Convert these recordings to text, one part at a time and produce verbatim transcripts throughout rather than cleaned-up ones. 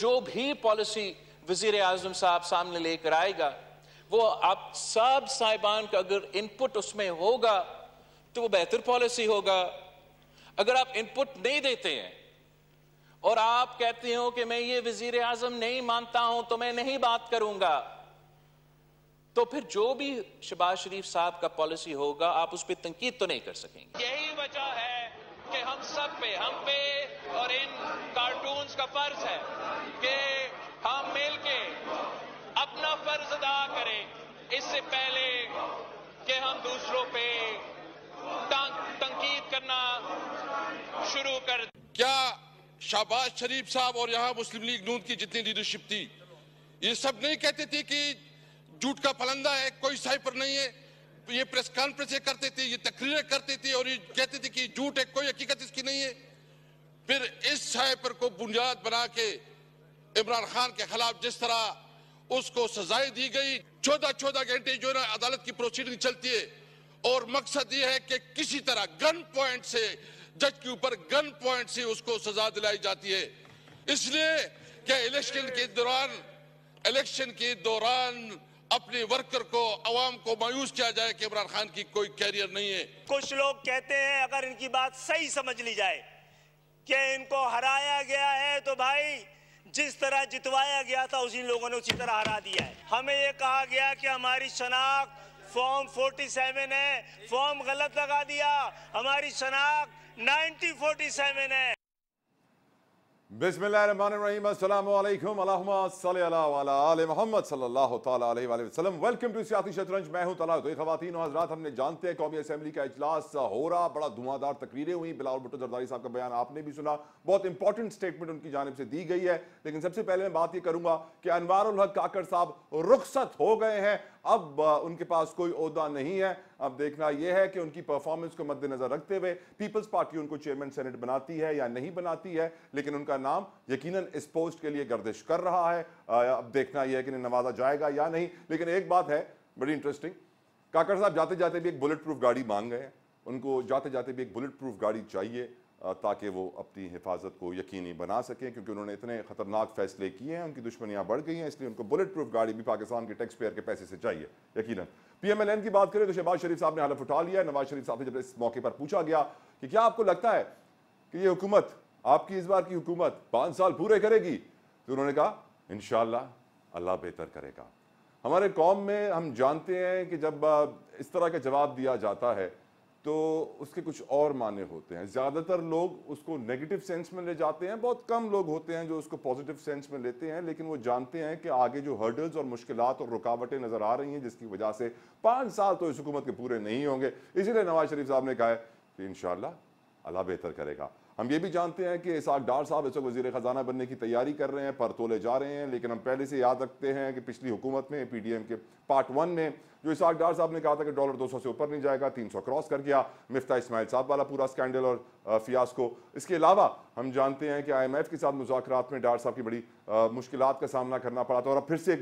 जो भी पॉलिसी वजीर आजम साहब सामने लेकर आएगा, वो आप सब साहिबान का अगर इनपुट उसमें होगा तो वो बेहतर पॉलिसी होगा। अगर आप इनपुट नहीं देते हैं और आप कहते हो कि मैं ये वजीर आजम नहीं मानता हूं तो मैं नहीं बात करूंगा, तो फिर जो भी शहबाज शरीफ साहब का पॉलिसी होगा आप उस पर तंकीद तो नहीं कर सकेंगे। यही वजह है कि हम सब पे, हम पे और इन कार्टून्स का फर्ज है कि हम मिल के अपना फर्ज अदा करें, इससे पहले कि हम दूसरों पे तंकीद करना शुरू कर। क्या शहबाज शरीफ साहब और यहाँ मुस्लिम लीग नून की जितनी लीडरशिप थी, ये सब नहीं कहते थे कि झूठ का फलंदा है, कोई सही पर नहीं है? ये प्रेस कॉन्फ्रेंसें करते थे, ये तकरीरें करते थे और ये कहते थे कि झूठ है, कोई हकीकत इसकी नहीं है। फिर इस सही पर को बुनियाद बना के इमरान खान के खिलाफ जिस तरह उसको सजाएं दी गई, चौदह चौदह घंटे जो ना अदालत की प्रोसीडिंग चलती है, और मकसद ये है कि किसी तरह गन पॉइंट से, जज के ऊपर गन पॉइंट से उसको सजा दिलाई जाती है। इसलिए क्या इलेक्शन के दौरान इलेक्शन के दौरान अपने वर्कर को, आवाम को मायूस किया जाए कि इमरान खान की कोई कैरियर नहीं है? कुछ लोग कहते हैं, अगर इनकी बात सही समझ ली जाए कि इनको हराया गया है, तो भाई जिस तरह जितवाया गया था उसी लोगों ने उसी तरह हरा दिया है। हमें ये कहा गया कि हमारी शनाख्त फॉर्म सैंतालीस है, फॉर्म गलत लगा दिया, हमारी शनाख्त नब्बे सैंतालीस है। बिस्मिल्लाहिर्रहमानिर्रहीम, अस्सलामु अलैकुम, अल्लाहुम्मा सल्ली अला वाला आले मुहम्मद सल्लल्लाहु तआला अलैहि वसल्लम। वेलकम टू सियासी शतरंज, मैं हूं तलहा जतोई। ख्वातीन और हज़रात, हमने जानते हैं कौमी असेंबली का इजलास हो रहा, बड़ा धुआंधार तकरीरें हुई। बिलावल भुट्टो जरदारी साहब का बयान आपने भी सुना, बहुत इंपॉर्टेंट स्टेटमेंट उनकी जानिब से दी गई है। लेकिन सबसे पहले मैं बात यह करूंगा कि अनवारुल हक काकड़ साहब रुखसत हो गए हैं, अब उनके पास कोई ओहदा नहीं है। अब देखना यह है कि उनकी परफॉर्मेंस को मद्देनजर रखते हुए पीपल्स पार्टी उनको चेयरमैन सेनेट बनाती है या नहीं बनाती है, लेकिन उनका नाम यकीनन इस पोस्ट के लिए गर्दिश कर रहा है। अब देखना यह है कि नवाजा जाएगा या नहीं। लेकिन एक बात है बड़ी इंटरेस्टिंग, काकड़ साहब जाते जाते भी एक बुलेट प्रूफ गाड़ी मांग गए हैं। उनको जाते जाते भी एक बुलेट प्रूफ गाड़ी चाहिए ताकि वो अपनी हिफाजत को यकीनी बना सकें, क्योंकि उन्होंने इतने ख़तरनाक फैसले किए हैं, उनकी दुश्मनियां बढ़ गई हैं, इसलिए उनको बुलेट प्रूफ गाड़ी भी पाकिस्तान के टैक्स पेयर के पैसे से चाहिए यकीनन। पीएमएलएन की बात करें तो शहबाज शरीफ साहब ने हलफ उठा लिया। नवाज शरीफ साहब से जब इस मौके पर पूछा गया कि क्या आपको लगता है कि ये हुकूमत, आपकी इस बार की हुकूमत पाँच साल पूरे करेगी, तो उन्होंने कहा इंशाल्लाह अल्लाह बेहतर करेगा। हमारे कौम में हम जानते हैं कि जब इस तरह का जवाब दिया जाता है तो उसके कुछ और माने होते हैं। ज़्यादातर लोग उसको नेगेटिव सेंस में ले जाते हैं, बहुत कम लोग होते हैं जो उसको पॉजिटिव सेंस में लेते हैं। लेकिन वो जानते हैं कि आगे जो हर्डल्स और मुश्किलात और रुकावटें नज़र आ रही हैं, जिसकी वजह से पाँच साल तो इस हुकूमत के पूरे नहीं होंगे। इसीलिए नवाज शरीफ साहब ने कहा है कि इंशाल्लाह अल्लाह बेहतर करेगा। हम ये भी जानते हैं कि इसाक डार साहब इस वक्त वज़ीर ख़जाना बनने की तैयारी कर रहे हैं, परतोले जा रहे हैं। लेकिन हम पहले से याद रखते हैं कि पिछली हुकूमत में पी डी एम के पार्ट वन में जो इसाक डार साहब ने कहा था कि डॉलर दो सौ से ऊपर नहीं जाएगा, तीन सौ क्रॉस कर गया। मिफ्ता इस्माइल साहब वाला पूरा स्कैंडल और फियास्को। इसके अलावा हम जानते हैं कि आई एम एफ के साथ मुज़ाकरात में डार साहब की बड़ी मुश्किलात का सामना करना पड़ा था, और अब फिर से एक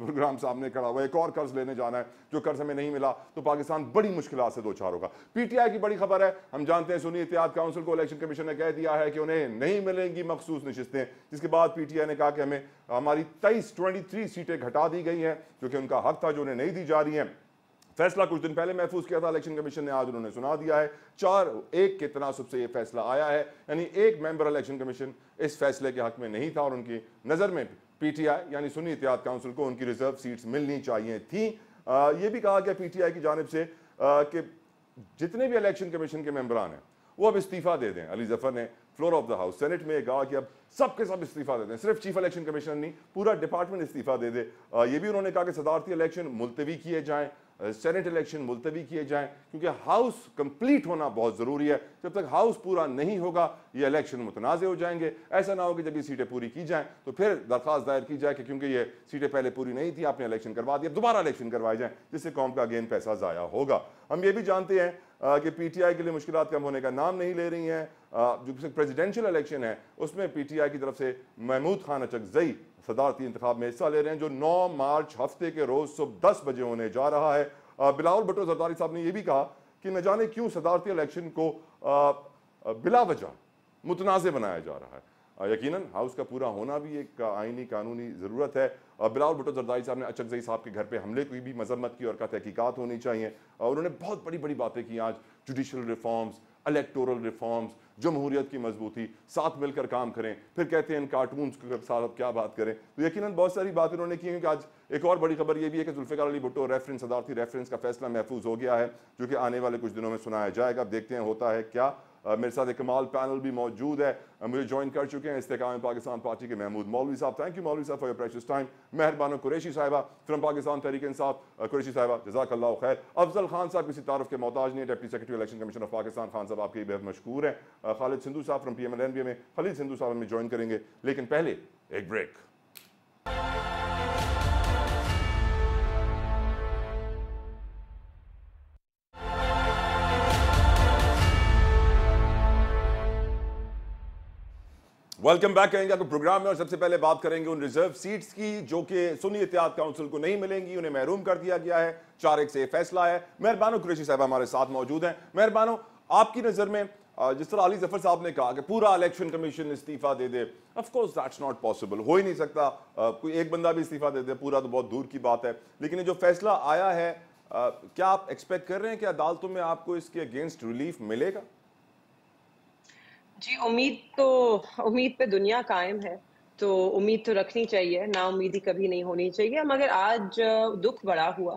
प्रोग्राम सामने खड़ा हुआ है, एक और कर्ज लेने जाना है, जो कर्ज हमें नहीं मिला तो पाकिस्तान बड़ी मुश्किलात से दो चार होगा। पी टी आई की बड़ी खबर है, हम जानते हैं सुन्नी इत्तेहाद काउंसिल को इलेक्शन कमीशन ने कह दिया है कि उन्हें नहीं मिलेंगी मखसूस नशिस्तें, जिसके बाद पी टी आई ने कहा कि हमें हमारी तेईस ट्वेंटी थ्री सीटें घटा दी गई हैं, जो कि उनका हक था, जो उन्हें नहीं दी जा रही हैं। फैसला कुछ दिन पहले महफूज किया था इलेक्शन कमीशन ने, आज उन्होंने सुना दिया है। चार एक के तनासब से यह फैसला आया है, यानी एक मेंबर इलेक्शन कमीशन इस फैसले के हक में नहीं था, और उनकी नज़र में पीटीआई यानी सुन्नी इत्तेहाद काउंसिल को उनकी रिजर्व सीट्स मिलनी चाहिए थी। आ, ये भी कहा गया पीटीआई की जानिब से आ, कि जितने भी इलेक्शन कमीशन के मेंबरान हैं वो अब इस्तीफा दे दें। अली जफर ने floor of the house senate में कहा कि अब सबके सब इस्तीफा दे दें, सिर्फ चीफ इलेक्शन कमिश्नर नहीं, पूरा डिपार्टमेंट इस्तीफा दे दे। आ, ये भी उन्होंने कहा कि सदारती इलेक्शन मुलतवी किए जाएँ, सेनेट इलेक्शन मुलतवी किए जाएं, क्योंकि हाउस कंप्लीट होना बहुत ज़रूरी है। जब तक हाउस पूरा नहीं होगा ये इलेक्शन मुतनाज़ हो जाएंगे। ऐसा ना हो कि जब ये सीटें पूरी की जाएं तो फिर दरख्वास्त दायर की जाए कि क्योंकि ये सीटें पहले पूरी नहीं थी, आपने इलेक्शन करवा दिया, दोबारा इलेक्शन करवाए जाएँ, जिससे कौम का अगेन पैसा ज़ाया होगा। हम ये भी जानते हैं कि पीटीआई के लिए मुश्किलात कम होने का नाम नहीं ले रही हैं। जो प्रेसिडेंशियल इलेक्शन है उसमें पीटीआई की तरफ से महमूद खान अचकज़ई सदारती इंतखाब में हिस्सा ले रहे हैं, जो नौ मार्च हफ्ते के रोज़ सुबह दस बजे होने जा रहा है। बिलावल भुट्टो जरदारी साहब ने यह भी कहा कि न जाने क्यों सदारती इलेक्शन को बिला वजह मुतनाज़ बनाया जा रहा है। यकीनन हाउस का पूरा होना भी एक आइनी कानूनी ज़रूरत है। बिलावल भुट्टो ज़रदारी साहब ने अचकज़ई साहब के घर पे हमले की भी मजम्मत की और कहा तहकीकात होनी चाहिए। और उन्होंने बहुत बड़ी बड़ी बातें की आज, जुडिशल रिफॉर्म्स, इलेक्टोरल रिफॉर्म्स, जमहूरियत की मजबूती, साथ मिलकर काम करें। फिर कहते हैं इन कार्टून्स के साथ क्या बात करें। तो यकीनन बहुत सारी बातें उन्होंने की हैं कि आज एक और बड़ी खबर यह भी है कि जुल्फ़िकार अली भुट्टो रेफरेंस अदालती रेफरेंस का फैसला महफूज हो गया है, जो कि आने वाले कुछ दिनों में सुनाया जाएगा। अब देखते हैं होता है क्या। Uh, मेरे साथ एक कमाल पैनल भी मौजूद है, uh, मुझे ज्वाइन कर चुके हैं इस्तेकाम पाकिस्तान पार्टी के महमूद मौलवी साहब, थैंक यू मौलवी साहब for your precious time. Mehrbano Qureshi साहिबा फ्रॉम पाकिस्तान तहरीक इंसाफ, uh, कुरैशी साहिबा जज़ाकल्लाह खैर। अफजल खान साहब किसी तारफ़ के मोहताज नहीं है, deputy secretary election commission of Pakistan Khan साहब आपके बेहद मशहूर हैं। uh, खालिद सिंधु साहब from P M L N भी हमें, खलीद सिंधु साहब हमें ज्वाइन करेंगे, लेकिन पहले एक ब्रेक। वेलकम बैक करेंगे आपको प्रोग्राम में, और सबसे पहले बात करेंगे उन रिजर्व सीट्स की जो कि सुन्नी इत्तेहाद काउंसिल को नहीं मिलेंगी, उन्हें महरूम कर दिया गया है। चार एक से फैसला है। मेहरबानो कुरैशी साहब हमारे साथ मौजूद हैं। मेहरबानो, आपकी नज़र में जिस तरह अली जफर साहब ने कहा कि पूरा इलेक्शन कमीशन इस्तीफा दे दे, ऑफकोर्स दैट्स नॉट पॉसिबल, हो ही नहीं सकता, कोई एक बंदा भी इस्तीफा दे दे पूरा तो बहुत दूर की बात है। लेकिन ये जो फैसला आया है, क्या आप एक्सपेक्ट कर रहे हैं कि अदालतों में आपको इसके अगेंस्ट रिलीफ मिलेगा? जी, उम्मीद तो उम्मीद पे दुनिया कायम है, तो उम्मीद तो रखनी चाहिए, ना उम्मीदी कभी नहीं होनी चाहिए। मगर आज दुख बड़ा हुआ,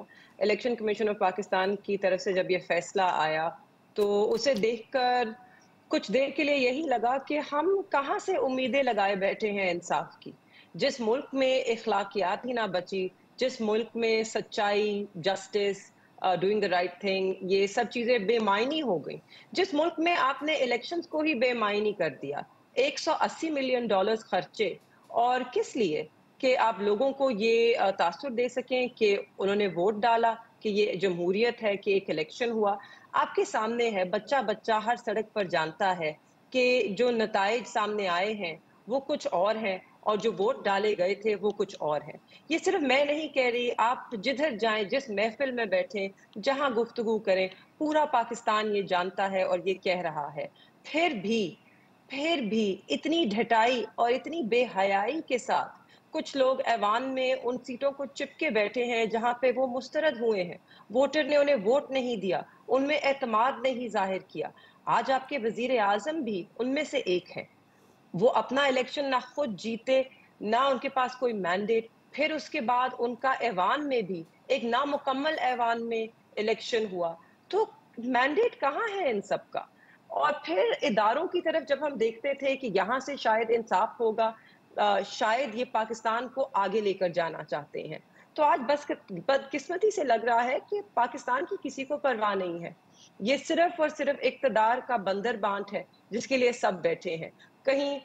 इलेक्शन कमीशन ऑफ पाकिस्तान की तरफ से जब ये फैसला आया तो उसे देखकर कुछ देर के लिए यही लगा कि हम कहाँ से उम्मीदें लगाए बैठे हैं इंसाफ की। जिस मुल्क में इखलाकियात ही ना बची, जिस मुल्क में सच्चाई, justice, doing the right thing, ये सब चीज़ें बेमायनी हो गई, जिस मुल्क में आपने इलेक्शंस को ही बेमायनी कर दिया, एक सौ अस्सी मिलियन डॉलर्स खर्चे, और किस लिए? कि आप लोगों को ये तासुर दे सकें कि उन्होंने वोट डाला, कि ये जमहूरियत है, कि एक इलेक्शन हुआ। आपके सामने है, बच्चा बच्चा हर सड़क पर जानता है कि जो नताइज सामने आए हैं वो कुछ और हैं और जो वोट डाले गए थे वो कुछ और हैं। ये सिर्फ मैं नहीं कह रही, आप जिधर जाएं, जिस महफिल में बैठें, जहां गुफ्तगू करें, पूरा पाकिस्तान ये जानता है और ये कह रहा है। फिर भी फिर भी इतनी ढटाई और इतनी बेहयाई के साथ कुछ लोग ऐवान में उन सीटों को चिपके बैठे हैं जहां पे वो मुस्तरद हुए हैं, वोटर ने उन्हें वोट नहीं दिया, उनमें एतमाद नहीं जाहिर किया। आज आपके वजीर आजम भी उनमें से एक हैं, वो अपना इलेक्शन ना खुद जीते, ना उनके पास कोई मैंडेट, फिर उसके बाद उनका ऐवान में भी एक नामुकम्मल ऐवान में इलेक्शन हुआ। तो मैंडेट कहाँ है इन सब का? और फिर इदारों की तरफ जब हम देखते थे कि यहाँ से शायद इंसाफ होगा, आ, शायद ये पाकिस्तान को आगे लेकर जाना चाहते हैं, तो आज बस बदकिस्मती से लग रहा है कि पाकिस्तान की किसी को परवाह नहीं है। ये सिर्फ और सिर्फ इक़्तिदार का बंदरबांट है जिसके लिए सब बैठे हैं, कहीं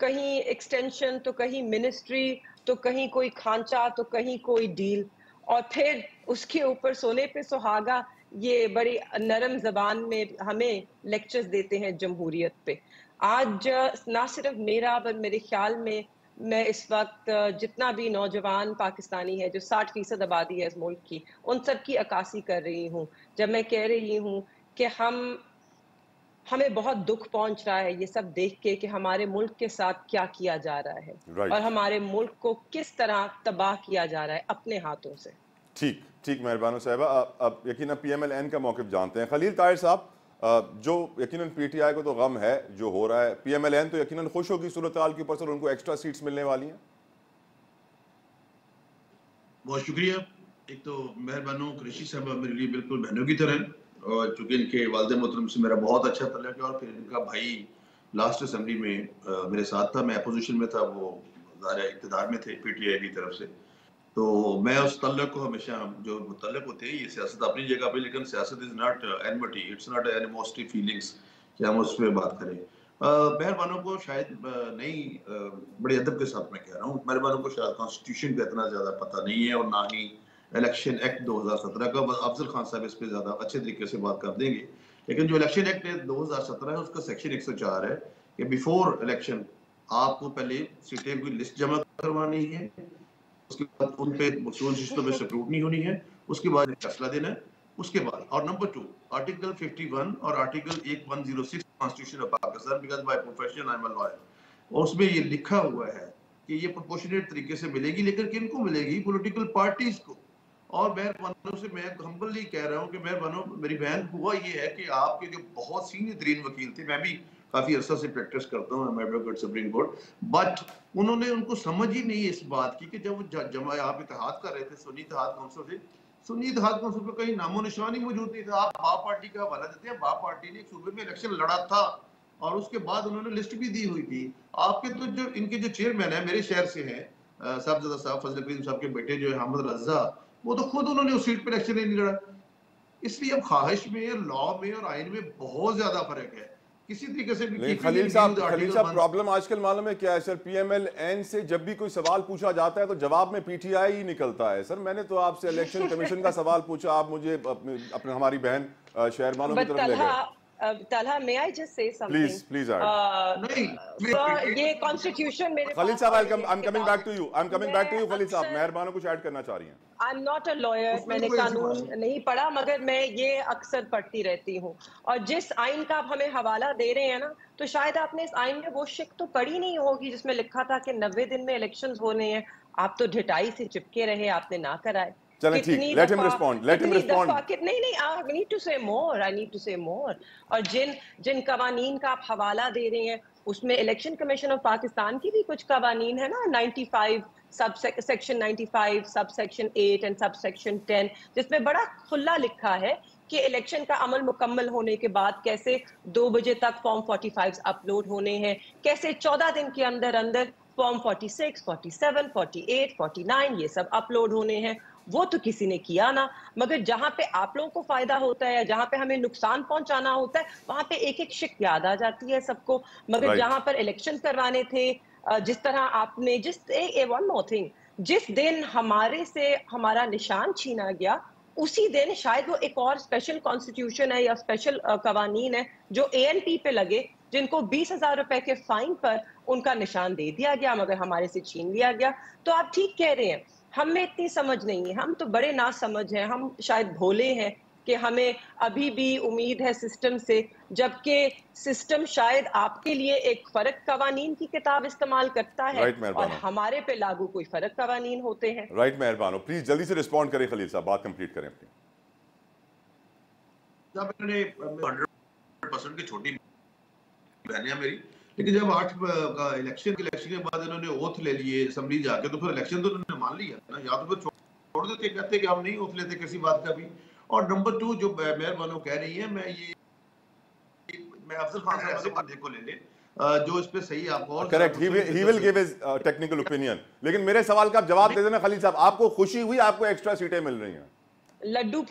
कहीं एक्सटेंशन, तो कहीं मिनिस्ट्री, तो कहीं कोई खांचा, तो कहीं कोई डील, और फिर उसके ऊपर सोने पे सुहागा ये बड़ी नरम जबान में हमें लेक्चर्स देते हैं जमहूरियत पे। आज ना सिर्फ मेरा पर मेरे ख्याल में, मैं इस वक्त जितना भी नौजवान पाकिस्तानी है, जो साठ फीसद आबादी है इस मुल्क की, उन सब की अक्कासी कर रही हूँ जब मैं कह रही हूँ कि हम हमें बहुत दुख पहुंच रहा है ये सब देख के कि हमारे मुल्क के साथ क्या किया जा रहा है, right. और हमारे मुल्क को किस तरह तबाह किया जा रहा है अपने हाथों से। ठीक ठीक मेहरबानो साहिबा, अब यकीन पी एम एल एन का मौक़िफ़ जानते हैं। खलील ताहिर साहब, जो यकीन पी टी आई को तो गम है जो हो रहा है, पी एम एल एन तो यकीन खुश होगी सूरत हाल के ऊपर, सर उनको एक्स्ट्रा सीट्स मिलने वाली हैं। बहुत शुक्रिया। एक तो मेहरबानो कुरैशी साहब मेरे लिए बिल्कुल बहनों की तरह हैं, और चूँकि इनके वालिद मोहतरम से मेरा बहुत अच्छा तल्लुक़ है, और फिर इनका भाई लास्ट असम्बली में आ, मेरे साथ था, मैं अपोजिशन में था, वो ज़ाहिर है इक़्तिदार में थे पी टी आई की तरफ से, तो मैं उस तल्लुक़ को हमेशा जो मुतल्लिक़ होते हैं, ये सियासत अपनी जगह पे, लेकिन सियासत is not enmity, it's not animosity feelings कि हम उस पर बात करें। मेहरबानों को शायद नहीं, बड़े अदब के साथ मैं कह रहा हूँ, मेहरबानों को शायद कॉन्स्टिट्यूशन का इतना ज़्यादा पता नहीं है और ना ही इलेक्शन एक्ट दो हज़ार सत्रह का। अफजल खान साहब इस पर ज़्यादा अच्छे तरीके से बात कर देंगे, लेकिन जो इलेक्शन एक्ट दो हज़ार सत्रह है उसका सेक्शन एक सौ चार है कि बिफोर इलेक्शन आपको पहले सीटें की लिस्ट जमा करवानी है, उसके बाद उन पर मखसूस रिश्तों में स्क्रूटनी होनी है, उसके बाद फैसला देना है, उसके बाद। और number two, article fifty one और आर्टिकल एक हज़ार six constitution of Pakistan, because by profession I am a lawyer, और उसमें ये लिखा हुआ है कि ये प्रोपोर्शनेट तरीके से मिलेगी, लेकिन किनको मिलेगी? पॉलिटिकल पार्टीज को। और मेहरबानों से मैं हम्बली कह रहा हूँ कि मेहरबानों मेरी बहन, हुआ ये है कि आपके जो बहुत सीनियर तरीन वकील थे, मैं भी काफ़ी अर्सा से प्रैक्टिस करता हूँ एडवोकेट सुप्रीम कोर्ट, बट उन्होंने उनको समझ ही नहीं इस बात की कि जब वो जमा आप इतिहाद कर रहे थे सुन्नी इत्तेहाद काउंसिल से, सुन्नी इत्तेहाद काउंसिल पर कहीं नामो निशानी मौजूद नहीं था। आप बाप पार्टी का हवाला देते हैं, बाप पार्टी ने सूबे में इलेक्शन लड़ा था और उसके बाद उन्होंने लिस्ट भी दी हुई थी। आपके तो जो इनके जो चेयरमैन है मेरे शहर से हैं साहबज़दा साहब, फजल करीम साहब के बेटे जो है अहमद रज़ा, वो तो खुद उन्होंने उस सीट पर इलेक्शन नहीं लड़ा। इसलिए अब ख्वाहिश में, लॉ में और आइन में बहुत ज्यादा फर्क है। किसी तरीके से भी खलील साहब, खलील साहब प्रॉब्लम आजकल मालूम है क्या है सर, पीएमएल-एन से जब भी कोई सवाल पूछा जाता है तो जवाब में पीटीआई ही निकलता है। सर मैंने तो आपसे इलेक्शन कमीशन का सवाल पूछा, आप मुझे अपने हमारी बहन शहरबानों की तरफ ले गए। Uh, Talha, may I just say something? Please, please, uh, please, please. So, ये constitution मेरे Khalil साहब, I'll come, I'm coming back to you. I'm coming back to you, Khalil साहब. मेहरबानों कुछ ऐड करना चाह रही हैं. I'm not a lawyer. मैंने कानून नहीं पढ़ा, मगर मैं ये अक्सर पढ़ती रहती हूँ. और जिस आइन का आप हमें हवाला दे रहे हैं ना, तो शायद आपने इस आइन में वो शिक तो पढ़ी नहीं होगी जिसमें लिखा था कि नब्बे दिन में इलेक्शंस होने हैं. आप तो ढिटाई से चिपके रहे, आपने ना कराए. चलें ठीक, let him respond, let him respond. नहीं नहीं, I need to say more, I need to say more. और जिन जिन कवानीन का आप हवाला दे रहे हैं उसमें इलेक्शन कमीशन ऑफ पाकिस्तान की भी कुछ कवानीन है ना, ninety five sub section ninety five sub section eight and sub section ten, जिसमें बड़ा खुला लिखा है कि इलेक्शन का अमल मुकम्मल होने के बाद कैसे दो बजे तक फॉर्म फोर्टी फाइव अपलोड होने हैं, कैसे चौदह दिन के अंदर अंदर form forty six forty seven forty eight forty nine ये सब अपलोड होने हैं. वो तो किसी ने किया ना, मगर जहाँ पे आप लोगों को फायदा होता है या जहाँ पे हमें नुकसान पहुंचाना होता है वहाँ पे एक एक शिक याद आ जाती है सबको. मगर right. जहाँ पर इलेक्शन करवाने थे, जिस तरह आपने जिस ए वन मोर थिंग जिस दिन हमारे से हमारा निशान छीना गया, उसी दिन शायद वो एक और स्पेशल कॉन्स्टिट्यूशन है या स्पेशल कवानीन है जो ए एन पी पे लगे, जिनको बीस हजार रुपए के फाइन पर उनका निशान दे दिया गया मगर हमारे से छीन लिया गया. तो आप ठीक कह रहे हैं, हमें इतनी समझ नहीं है, हम तो बड़े ना समझ हैं, हम शायद भोले हैं कि हमें अभी भी उम्मीद है सिस्टम से, जबकि सिस्टम शायद आपके लिए एक फर्क कवानीन की किताब इस्तेमाल करता है right, और हमारे पे लागू कोई फर्क कवानीन होते हैं. राइट right, मेहरबानो प्लीज जल्दी से रिस्पॉन्ड करें. खलील साहब बात कंप्लीट करें अपनी. जब मैंने हंड्रेड परसेंट की छोटी बहनियां मेरी, लेकिन जब आठ का इलेक्शन इलेक्शन के बाद इन्होंने ओथ ले लिए असेंबली जाके, तो फिर इलेक्शन तो इन्होंने मान लिया ना, या तो फिर छोड़ देते, कहते कि हम नहीं ओथ लेते किसी बात का भी. और नंबर टू जो मेहरबानों कह रही है, मैं ये मैं अफजल खान साहब से बंदे को ले ले जो इस पे सही आप और correct, he will give his technical opinion, लेकिन मेरे सवाल का आप जवाब दे देना. खलील साहब आपको खुशी हुई आपको एक्स्ट्रा सीटें मिल रही हैं? लड्डू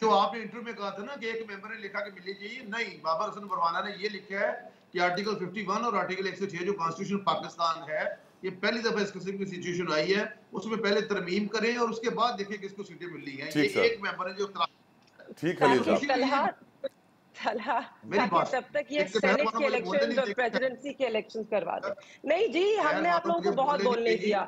जो आपने इंटरव्यू में कहा था ना कि एक मेंबर ने लिखा कि मिलनी चाहिए, नहीं, बाबर हसन बरवाना ने ये लिखा है कि आर्टिकल इक्यावन और आर्टिकल एक सौ छह जो कॉन्स्टिट्यूशन पाकिस्तान है, ये पहली दफा इस किस्म की सिचुएशन आई है, उसमें पहले तरमीम करें और उसके बाद देखें किसको सीटें मिल रही हैं. ये एक मेंबर है जो ठीक है तब तक ये सेनेट के इलेक्शंस और प्रेसिडेंसी के इलेक्शंस करवा दे. नहीं जी, हमने आप लोगों को बहुत बोलने दिया,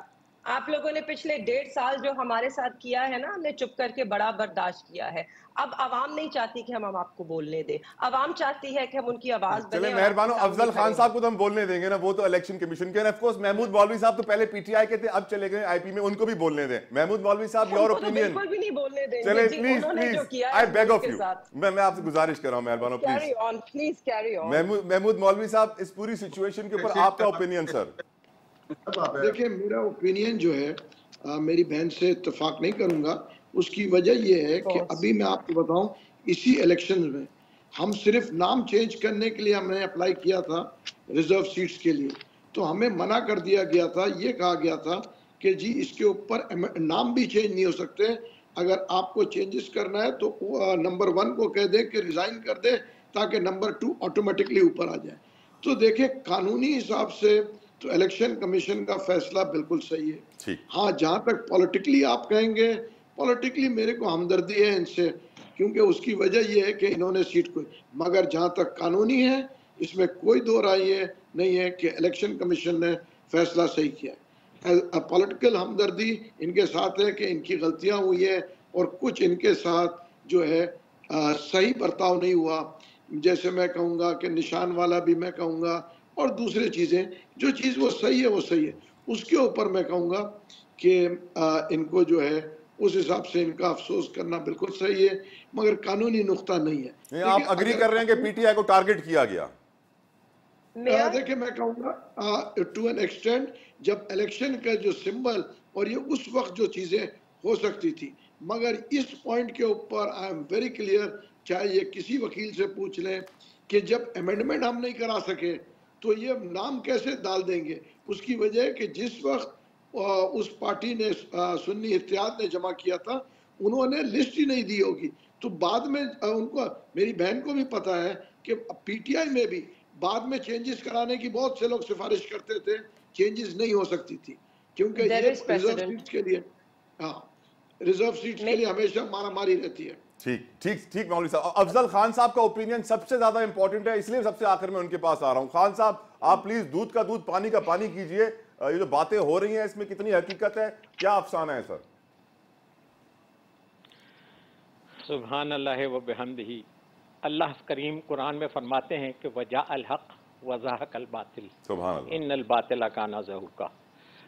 आप लोगों ने पिछले डेढ़ साल जो हमारे साथ किया है ना, हमने चुप करके बड़ा बर्दाश्त किया है. अब आवाम नहीं चाहती कि हम हम आपको बोलने दें, आवाम चाहती है कि हम उनकी आवाज बने. मेहरबानो अफजल खान साहब को तो हम बोलने देंगे ना, वो तो इलेक्शन कमीशन के. ऑफ कोर्स महमूद मौलवी साहब तो पहले पीटीआई के थे, अब चले गए आईपी में, उनको भी बोलने दें. महमूद मौलवी साहब योर ओपिनियन. बिल्कुल भी नहीं बोलने देंगे. चले please please I beg of you, मैं मैं आपसे गुजारिश कर रहा हूं मेहरबानो, carry on please carry on. Mahmood मौलवी साहब इस पूरी सिचुएशन के ऊपर आपका ओपिनियन सर. देखिए मेरा ओपिनियन जो है आ, मेरी बहन से इतफाक नहीं करूंगा. उसकी वजह यह है कि अभी मैं आपको बताऊं, इसी इलेक्शन में हम सिर्फ नाम चेंज करने के लिए हमने अप्लाई किया था रिजर्व सीट्स के लिए, तो हमें मना कर दिया गया था. ये कहा गया था कि जी इसके ऊपर नाम भी चेंज नहीं हो सकते, अगर आपको चेंजेस करना है तो नंबर वन को कह दे कि रिजाइन कर दे ताकि नंबर टू ऑटोमेटिकली ऊपर आ जाए. तो देखिए कानूनी हिसाब से तो इलेक्शन कमीशन का फैसला बिल्कुल सही है. हाँ जहाँ तक पॉलिटिकली आप कहेंगे, पॉलिटिकली मेरे को हमदर्दी है इनसे, क्योंकि उसकी वजह यह है कि इन्होंने सीट को, मगर जहाँ तक कानूनी है इसमें कोई दो राय नहीं है कि इलेक्शन कमीशन ने फैसला सही किया है. पॉलिटिकल हमदर्दी इनके साथ है कि इनकी गलतियाँ हुई है और कुछ इनके साथ जो है आ, सही बर्ताव नहीं हुआ. जैसे मैं कहूँगा कि निशान वाला भी मैं कहूँगा और दूसरी चीज़ें, जो चीज़ वो सही है वो सही है, उसके ऊपर मैं कहूँगा कि इनको जो है उस हिसाब से इनका अफसोस करना बिल्कुल सही है, मगर कानूनी नुक्ता नहीं है। आप अग्री कर रहे हैं कि पीटीआई को टारगेट किया गया? देखिए मैं कहूँगा टू एन एक्सटेंट, जब इलेक्शन का जो सिंबल और ये उस वक्त जो चीज़ें हो सकती थी, मगर इस पॉइंट के ऊपर आई एम वेरी क्लियर, चाहे ये किसी वकील से पूछ लें कि जब अमेंडमेंट हम नहीं करा सके तो ये नाम कैसे डाल देंगे। उसकी वजह कि जिस वक्त उस पार्टी ने सुन्नी इत्तेहाद ने जमा किया था उन्होंने लिस्ट ही नहीं दी होगी, तो बाद में उनको, मेरी बहन को भी पता है कि पीटीआई में भी बाद में चेंजेस कराने की बहुत से लोग सिफारिश करते थे, चेंजेस नहीं हो सकती थी क्योंकि ये रिजर्व सीट के लिए, हाँ रिजर्व सीट के लिए हमेशा मारामारी रहती है। ठीक ठीक ठीक मौलवी साहब, अफजल खान साहब का ओपिनियन सबसे ज्यादा इंपॉर्टेंट है, इसलिए सबसे आखिर में उनके पास आ रहा हूं। खान साहब, आप प्लीज दूध का दूध पानी का पानी कीजिए, ये जो बातें हो रही हैं इसमें कितनी हकीकत है, क्या अफसाना है सर? सुभान अल्लाह व बिहम्दिही, अल्लाह करीम कुरान में फरमाते हैं कि वजा अल हक वजाहक अल बातिल इन्नल बातिल काना ज़हूका।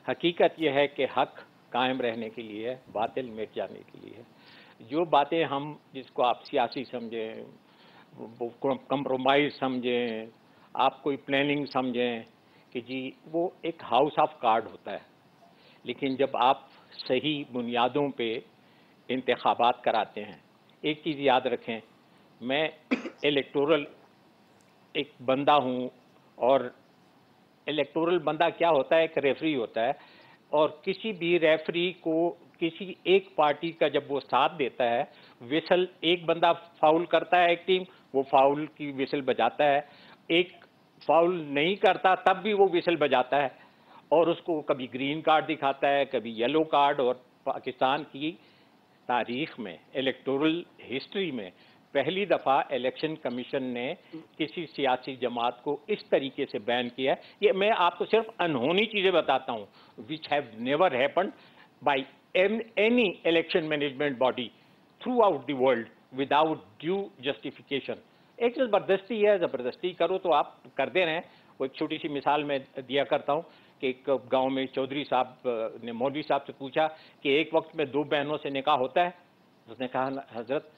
हकीकत यह है कि हक कायम रहने के लिए है, बातिल मिट जाने के लिए है। जो बातें हम, जिसको आप सियासी समझें, कंप्रोमाइज़ समझें, आप कोई प्लानिंग समझें कि जी, वो एक हाउस ऑफ कार्ड होता है, लेकिन जब आप सही बुनियादों पे इंतखाबात कराते हैं। एक चीज़ याद रखें, मैं इलेक्टोरल एक बंदा हूँ, और इलेक्टोरल बंदा क्या होता है, एक रेफरी होता है, और किसी भी रेफरी को किसी एक पार्टी का जब वो साथ देता है, विसल एक बंदा फाउल करता है, एक टीम वो फाउल की विसल बजाता है, एक फाउल नहीं करता तब भी वो विसल बजाता है, और उसको कभी ग्रीन कार्ड दिखाता है, कभी येलो कार्ड। और पाकिस्तान की तारीख में, इलेक्टोरल हिस्ट्री में पहली दफ़ा इलेक्शन कमीशन ने किसी सियासी जमात को इस तरीके से बैन किया है। ये मैं आपको सिर्फ अनहोनी चीज़ें बताता हूँ which have never happened by In any election management body throughout the world without due justification। एक ज़बरदस्ती है, ज़बरदस्ती करो तो आप कर दे रहे हैं। वो एक छोटी सी मिसाल मैं दिया करता हूँ कि एक गांव में चौधरी साहब ने मौलवी साहब से पूछा कि एक वक्त में दो बहनों से निकाह होता है? उसने कहा हजरत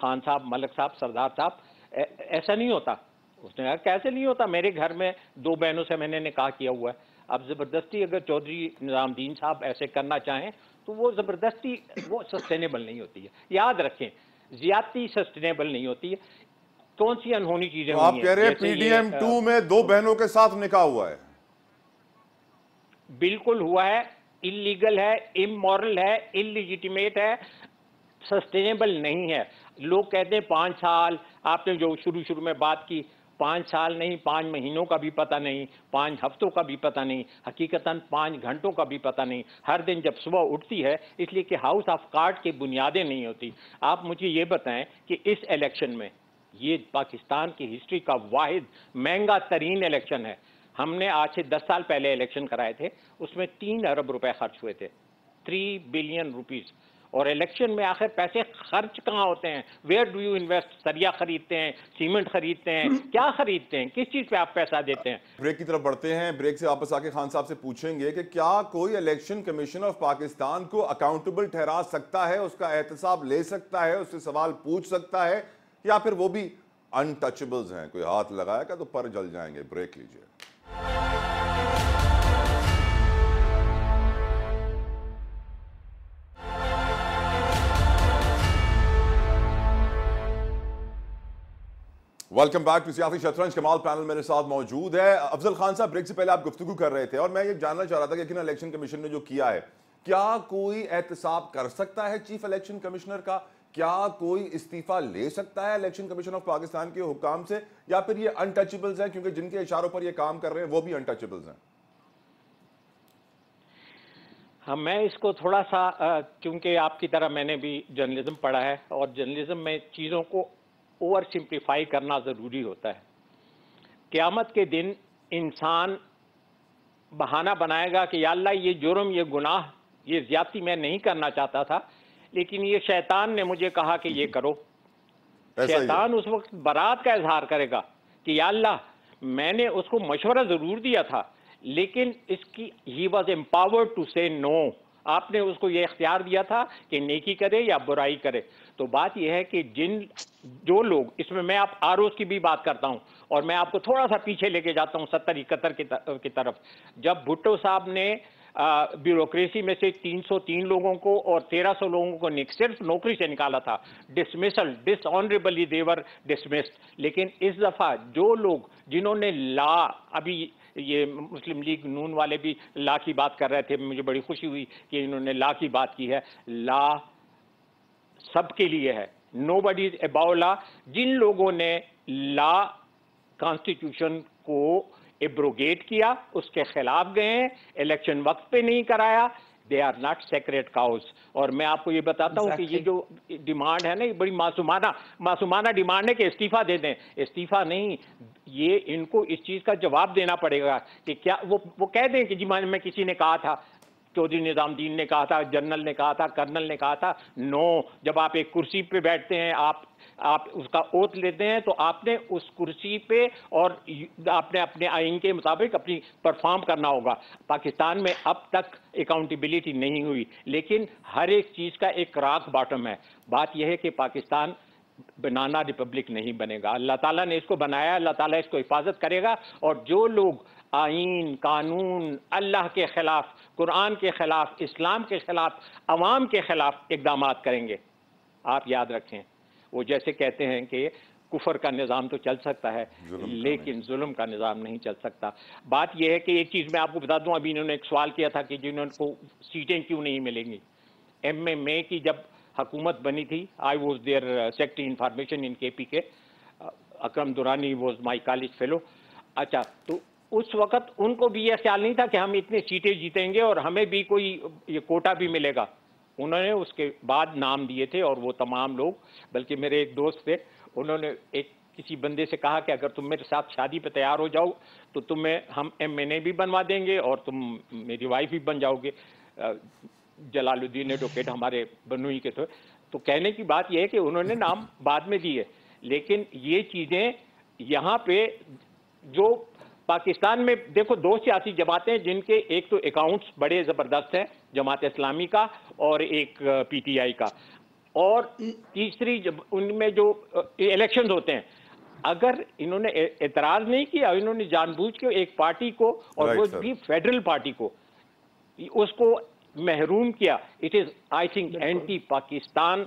खान साहब, मलक साहब, सरदार साहब, ऐसा नहीं होता। उसने कहा कैसे नहीं होता, मेरे घर में दो बहनों से मैंने निकाह किया हुआ है। अब ज़बरदस्ती अगर चौधरी निज़ामुद्दीन साहब ऐसे करना चाहें तो वो ज़बरदस्ती वो सस्टेनेबल नहीं होती है। याद रखें, ज़्यादती सस्टेनेबल नहीं होती है। कौन सी अनहोनी चीज़ें तो आप कह रहे हैं? पीडीएम टू में दो बहनों के साथ निकाह हुआ है, बिल्कुल हुआ है, इलीगल है, इमोरल है, इलीजिटिमेट है, सस्टेनेबल नहीं है। लोग कहते हैं पाँच साल, आपने जो शुरू शुरू में बात की, पाँच साल नहीं, पाँच महीनों का भी पता नहीं, पाँच हफ्तों का भी पता नहीं, हकीकतन पाँच घंटों का भी पता नहीं। हर दिन जब सुबह उठती है, इसलिए कि हाउस ऑफ कार्ड की बुनियादें नहीं होती। आप मुझे ये बताएं कि इस इलेक्शन में, ये पाकिस्तान की हिस्ट्री का वाहिद महंगा तरीन इलेक्शन है। हमने आज से दस साल पहले इलेक्शन कराए थे, उसमें तीन अरब रुपये खर्च हुए थे, थ्री बिलियन रुपीज़। और इलेक्शन में आखिर पैसे खर्च कहाँ होते हैं? Where do you invest? सरिया खरीदते हैं, सीमेंट खरीदते हैं, क्या खरीदते हैं, किस चीज़ पे आप पैसा देते हैं? ब्रेक की तरफ बढ़ते हैं, ब्रेक से वापस आके खान साहब से पूछेंगे कि क्या कोई इलेक्शन कमीशन ऑफ पाकिस्तान को अकाउंटेबल ठहरा सकता है, उसका एहतसाब ले सकता है, उससे सवाल पूछ सकता है, या फिर वो भी अनटचेबल्स हैं, कोई हाथ लगाएगा तो पर जल जाएंगे। ब्रेक लीजिए। वेलकम बैक टू सियासी शतरंज। कमाल पैनल मेरे साथ मौजूद है। अफजल खान साहब, ब्रेक से पहले आप गुफ्तगू कर रहे थे और मैं ये जानना चाह रहा था कि इलेक्शन कमीशन ने जो किया है, क्या कोई एहतसाब कर सकता है चीफ इलेक्शन कमिश्नर का? क्या कोई इस्तीफा ले सकता है इलेक्शन कमीशन ऑफ पाकिस्तान के हुकाम से, या फिर ये अनटचेबल्स हैं, क्योंकि जिनके इशारों पर ये काम कर रहे हैं वो भी अनटचेबल्स हैं? हाँ, मैं इसको थोड़ा सा, क्योंकि आपकी तरह मैंने भी जर्नलिज्म पढ़ा है, और जर्नलिज्म में चीज़ों को ओवर सिंप्लीफाई करना ज़रूरी होता है। क़यामत के दिन इंसान बहाना बनाएगा कि या अल्लाह, ये जुर्म, ये गुनाह, ये ज़्यादती मैं नहीं करना चाहता था, लेकिन ये शैतान ने मुझे कहा कि ये करो। शैतान उस वक्त बरात का इजहार करेगा कि या अल्लाह, मैंने उसको मशवरा ज़रूर दिया था, लेकिन इसकी he was empowered to say no. आपने उसको ये इख्तियार दिया था कि नेकी करे या बुराई करे। तो बात यह है कि जिन जो लोग इसमें, मैं आप आर ओज की भी बात करता हूँ और मैं आपको थोड़ा सा पीछे लेके जाता हूँ सत्तर इकहत्तर की तरफ, जब भुट्टो साहब ने ब्यूरोक्रेसी में से तीन सौ तीन लोगों को और तेरह सौ लोगों को सिर्फ नौकरी से निकाला था, डिसमिसल डिसऑनरेबली देवर डिसमिस्ड। लेकिन इस दफ़ा जो लोग जिन्होंने ला, अभी ये मुस्लिम लीग नून वाले भी ला की बात कर रहे थे, मुझे बड़ी खुशी हुई कि इन्होंने ला की बात की है। ला सबके लिए है, नोबडी इज अबाउ ला। जिन लोगों ने ला कॉन्स्टिट्यूशन को एब्रोगेट किया, उसके खिलाफ गए, इलेक्शन वक्त पे नहीं कराया, they are not sacred cows. और मैं आपको ये बताता हूँ exactly. कि ये जो डिमांड है ना, ये बड़ी मासूमाना मासूमाना डिमांड है कि इस्तीफा दे दें। इस्तीफा नहीं, ये इनको इस चीज़ का जवाब देना पड़ेगा कि क्या वो वो कह दें कि जी मैं किसी ने कहा था, चौधरी निजामुद्दीन ने कहा था, जनरल ने कहा था, कर्नल ने कहा था। नो, जब आप एक कुर्सी पे बैठते हैं, आप आप उसका ओथ लेते हैं, तो आपने उस कुर्सी पे और आपने अपने आइन के मुताबिक अपनी परफॉर्म करना होगा। पाकिस्तान में अब तक अकाउंटेबिलिटी नहीं हुई, लेकिन हर एक चीज़ का एक रॉक बॉटम है। बात यह है कि पाकिस्तान बनाना रिपब्लिक नहीं बनेगा। अल्लाह ताला ने इसको बनाया, अल्लाह ताला इसको हिफाजत करेगा। और जो लोग आइन, कानून, अल्लाह के खिलाफ, कुरान के खिलाफ, इस्लाम के खिलाफ, अवाम के खिलाफ इकदाम करेंगे, आप याद रखें, वो जैसे कहते हैं कि कुफर का निज़ाम तो चल सकता है लेकिन जुल्म का निज़ाम नहीं चल सकता। बात यह है कि एक चीज़ मैं आपको बता दूं, अभी इन्होंने एक सवाल किया था कि जिन्होंने सीटें क्यों नहीं मिलेंगी। एम एम ए की जब हुकूमत बनी थी, I was there secretary information in K P K, Akram Durrani was my college fellow. अच्छा, तो उस वक़्त उनको भी यह ख्याल नहीं था कि हम इतनी सीटें जीतेंगे और हमें भी कोई ये कोटा भी मिलेगा। उन्होंने उसके बाद नाम दिए थे और वो तमाम लोग, बल्कि मेरे एक दोस्त थे, उन्होंने एक किसी बंदे से कहा कि अगर तुम मेरे साथ शादी पे तैयार हो जाओ तो तुम्हें हम एम एन ए भी बनवा देंगे और तुम मेरी वाइफ भी बन जाओगे। जलालुद्दीन एडवोकेट हमारे बनुई के थे। तो कहने की बात यह है कि उन्होंने नाम बाद में दिए, लेकिन ये चीज़ें यहाँ पे, जो पाकिस्तान में देखो दो सियासी जमातें हैं जिनके एक तो अकाउंट्स बड़े ज़बरदस्त हैं, जमात इस्लामी का और एक पीटीआई का, और तीसरी जब उनमें जो इलेक्शंस होते हैं, अगर इन्होंने एतराज़ नहीं किया, इन्होंने जानबूझ के एक पार्टी को और right, वो भी फेडरल पार्टी को उसको महरूम किया। It is I think anti Pakistan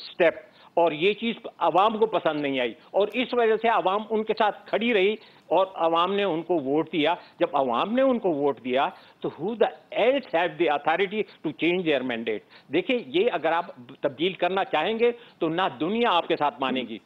step, और ये चीज़ आवाम को पसंद नहीं आई और इस वजह से आवाम उनके साथ खड़ी रही और आवाम ने उनको वोट दिया। जब आवाम ने उनको वोट दिया तो who the else have the authority to change their mandate. देखिए, ये अगर आप तब्दील करना चाहेंगे तो ना दुनिया आपके साथ मानेगी।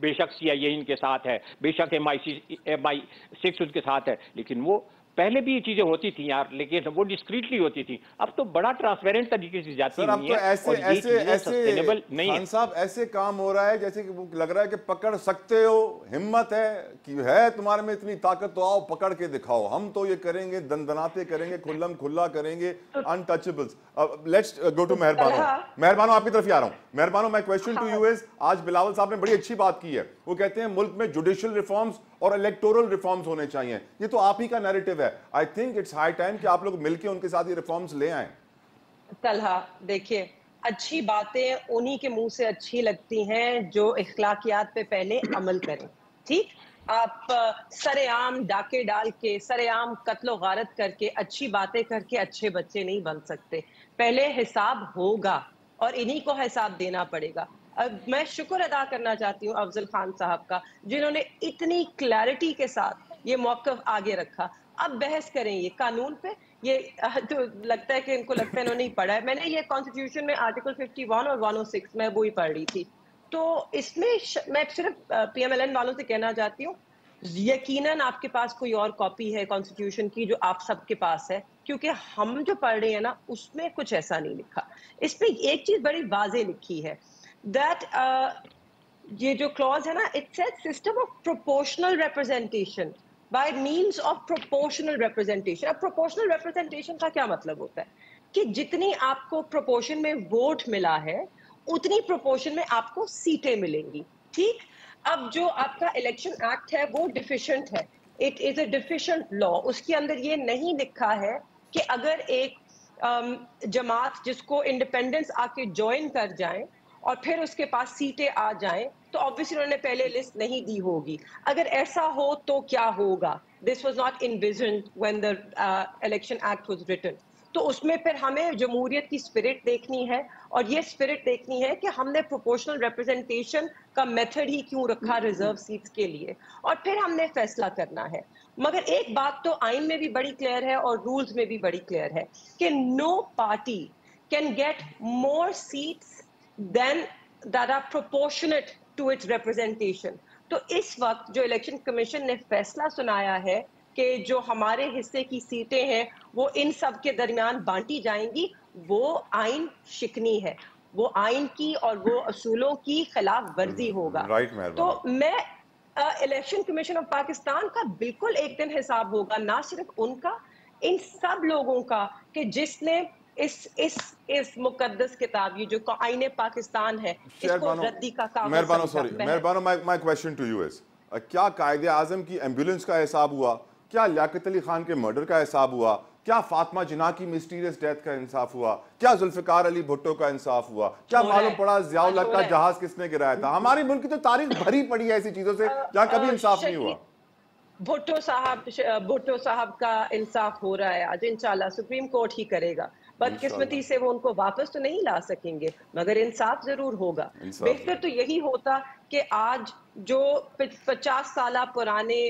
बेशक सी आई ए इनके साथ है, बेशक M I C M I six उनके साथ है, लेकिन वो पहले भी ये चीजें होती थी यार, लेकिन वो डिस्क्रीटली होती थी। अब तो बड़ा ट्रांसपेरेंट तरीके से जाती है। तो ऐसे ऐसे ऐसे खान साहब ऐसे काम हो रहा है जैसे कि लग रहा है कि पकड़ सकते हो, हिम्मत है कि है तुम्हारे में इतनी ताकत, तो आओ पकड़ के दिखाओ, हम तो ये करेंगे, दंदनाते करेंगे, खुल्लम खुल्ला करेंगे, अनटचेबल्स। लेट्स गो टू मेहरबानो। मेहरबानो आपकी तरफ ही आ रहा हूँ। मेहरबानो, my question to you is, आज बिलावल साहब ने बड़ी अच्छी बात की है, वो कहते हैं मुल्क में जुडिशियल रिफॉर्म्स और इलेक्टोरल रिफॉर्म्स होने चाहिए। ये तो आप ही का नैरेटिव है। I think it's high time कि आप लोग मिलके उनके साथ ये रिफॉर्म्स ले आएं। तलहा, देखिए, अच्छी बातें उन्हीं के मुंह से अच्छी लगती हैं जो इखलाकियात पे पहले अमल करें। ठीक, आप सरेआम डाके डाल के, सरेआम कत्लो गारत करके, अच्छी बातें करके अच्छे बच्चे नहीं बन सकते। पहले हिसाब होगा और इन्हीं को हिसाब देना पड़ेगा। अब मैं शुक्र अदा करना चाहती हूँ अफजल खान साहब का, जिन्होंने इतनी क्लैरिटी के साथ ये मौक़िफ़ आगे रखा। अब बहस करें ये कानून पे, ये तो लगता है कि इनको लगता है इन्होंने ही पढ़ा है। मैंने ये कॉन्स्टिट्यूशन में आर्टिकल इक्यावन और एक सौ छह में वो ही पढ़ रही थी। तो इसमें मैं सिर्फ पीएमएलएन वालों से कहना चाहती हूँ, यकीनन आपके पास कोई और कॉपी है कॉन्स्टिट्यूशन की जो आप सबके पास है, क्योंकि हम जो पढ़ रहे हैं ना उसमें कुछ ऐसा नहीं लिखा। इसमें एक चीज़ बड़ी वाजे लिखी है that uh, ये जो clause है ना, it says system of proportional representation by means of proportional representation। अब proportional representation का क्या मतलब होता है कि जितनी आपको proportion में वोट मिला है उतनी proportion में आपको सीटें मिलेंगी। ठीक, अब जो आपका election act है वो deficient है, it is a deficient law. उसके अंदर ये नहीं लिखा है कि अगर एक um, जमात जिसको इंडिपेंडेंस आके ज्वाइन कर जाए और फिर उसके पास सीटें आ जाएं तो ऑब्वियसली उन्होंने पहले लिस्ट नहीं दी होगी। अगर ऐसा हो तो क्या होगा? This was not envisioned when the election act was written. तो उसमें फिर हमें जमहूरियत की स्पिरिट देखनी है और ये स्पिरिट देखनी है कि हमने प्रोपोर्शनल रिप्रेजेंटेशन का मेथड ही क्यों रखा रिजर्व सीट्स के लिए, और फिर हमने फैसला करना है। मगर एक बात तो आइन में भी बड़ी क्लियर है और रूल्स में भी बड़ी क्लियर है कि no party can get more seats than that are proportionate to its representation. तो इस वक्त जो इलेक्शन कमीशन ने फैसला सुनाया है कि जो हमारे हिस्से की सीटें हैं वो इन सब के दरमियान बांटी जाएंगी, वो आइन शिकनी है, वो आइन की और वो असूलों की खिलाफ वर्जी होगा। right, तो मैं इलेक्शन कमीशन ऑफ पाकिस्तान का बिल्कुल एक दिन हिसाब होगा, ना सिर्फ उनका, इन सब लोगों का कि जिसने इस इस इस मुकद्दस किताब, ये जो आईने पाकिस्तान है, इसको रद्दी का काम। मेहरबानो, sorry मेहरबानो, my my question to you is, क्या कायदे आजम की एम्बुलेंस का हिसाब हुआ? क्या लियाकत अली खान के मर्डर का हिसाब हुआ? क्या फातिमा जिन्ना की मिस्टीरियस डेथ का इंसाफ हुआ? क्या जुल्फिकार अली भुट्टो का इंसाफ हुआ? क्या मालूम पड़ा जियाउल हक का जहाज किसने गिराया था? हमारे मुल्क की तो तारीख भरी पड़ी है ऐसी चीजों से जहाँ कभी इंसाफ नहीं हुआ। भुट्टो साहब भुट्टो साहब का इंसाफ हो रहा है आज, इंशाल्लाह सुप्रीम कोर्ट ही करेगा। बदकिस्मती से वो उनको वापस तो नहीं ला सकेंगे मगर इंसाफ जरूर होगा। बेहतर तो यही होता कि आज जो पचास साल पुराने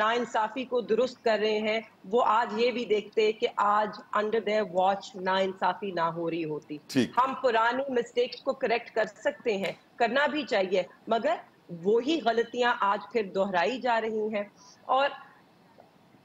नाइंसाफी को दुरुस्त कर रहे हैं वो आज ये भी देखते कि आज अंडर देयर वॉच नाइंसाफी ना हो रही होती। हम पुरानी मिस्टेक्स को करेक्ट कर सकते हैं, करना भी चाहिए, मगर वही गलतियां आज फिर दोहराई जा रही हैं। और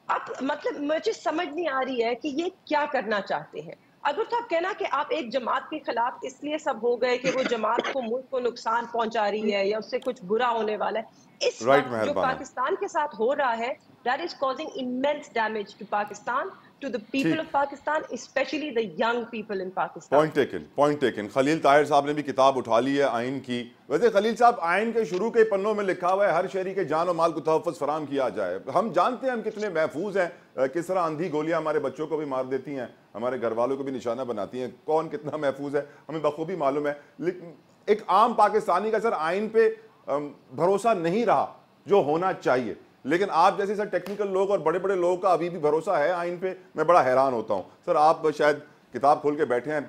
अब मतलब मुझे समझ नहीं आ रही है कि ये क्या करना चाहते हैं। अगर तो आप कहना कि आप एक जमात के खिलाफ इसलिए सब हो गए कि वो जमात को, मुल्क को नुकसान पहुंचा रही है या उससे कुछ बुरा होने वाला है, इस right, जो पाकिस्तान के साथ हो रहा है that is causing immense damage to Pakistan, to the people of Pakistan, specially the young people in Pakistan. Point taken, point taken. Khalil Tahir साहब ने भी किताब उठा ली है आइन की। वैसे खलील साहब, आइन के शुरू के पन्नों में लिखा हुआ है हर शहरी के जान और माल को तहफ़्फ़ुज़ फराम किया जाए। हम जानते हैं हम कितने महफूज हैं, किस तरह आंधी गोलियां हमारे बच्चों को भी मार देती हैं, हमारे घर वालों को भी निशाना बनाती हैं, कौन कितना महफूज है हमें बखूबी मालूम है। लेकिन एक आम पाकिस्तानी का सर आइन पे भरोसा नहीं रहा जो होना चाहिए, लेकिन आप जैसे सर टेक्निकल लोग और बड़े बड़े लोगों का अभी भी भरोसा है आइन पे। मैं बड़ा हैरान होता हूँ सर, आप शायद किताब खोल के बैठे हैं,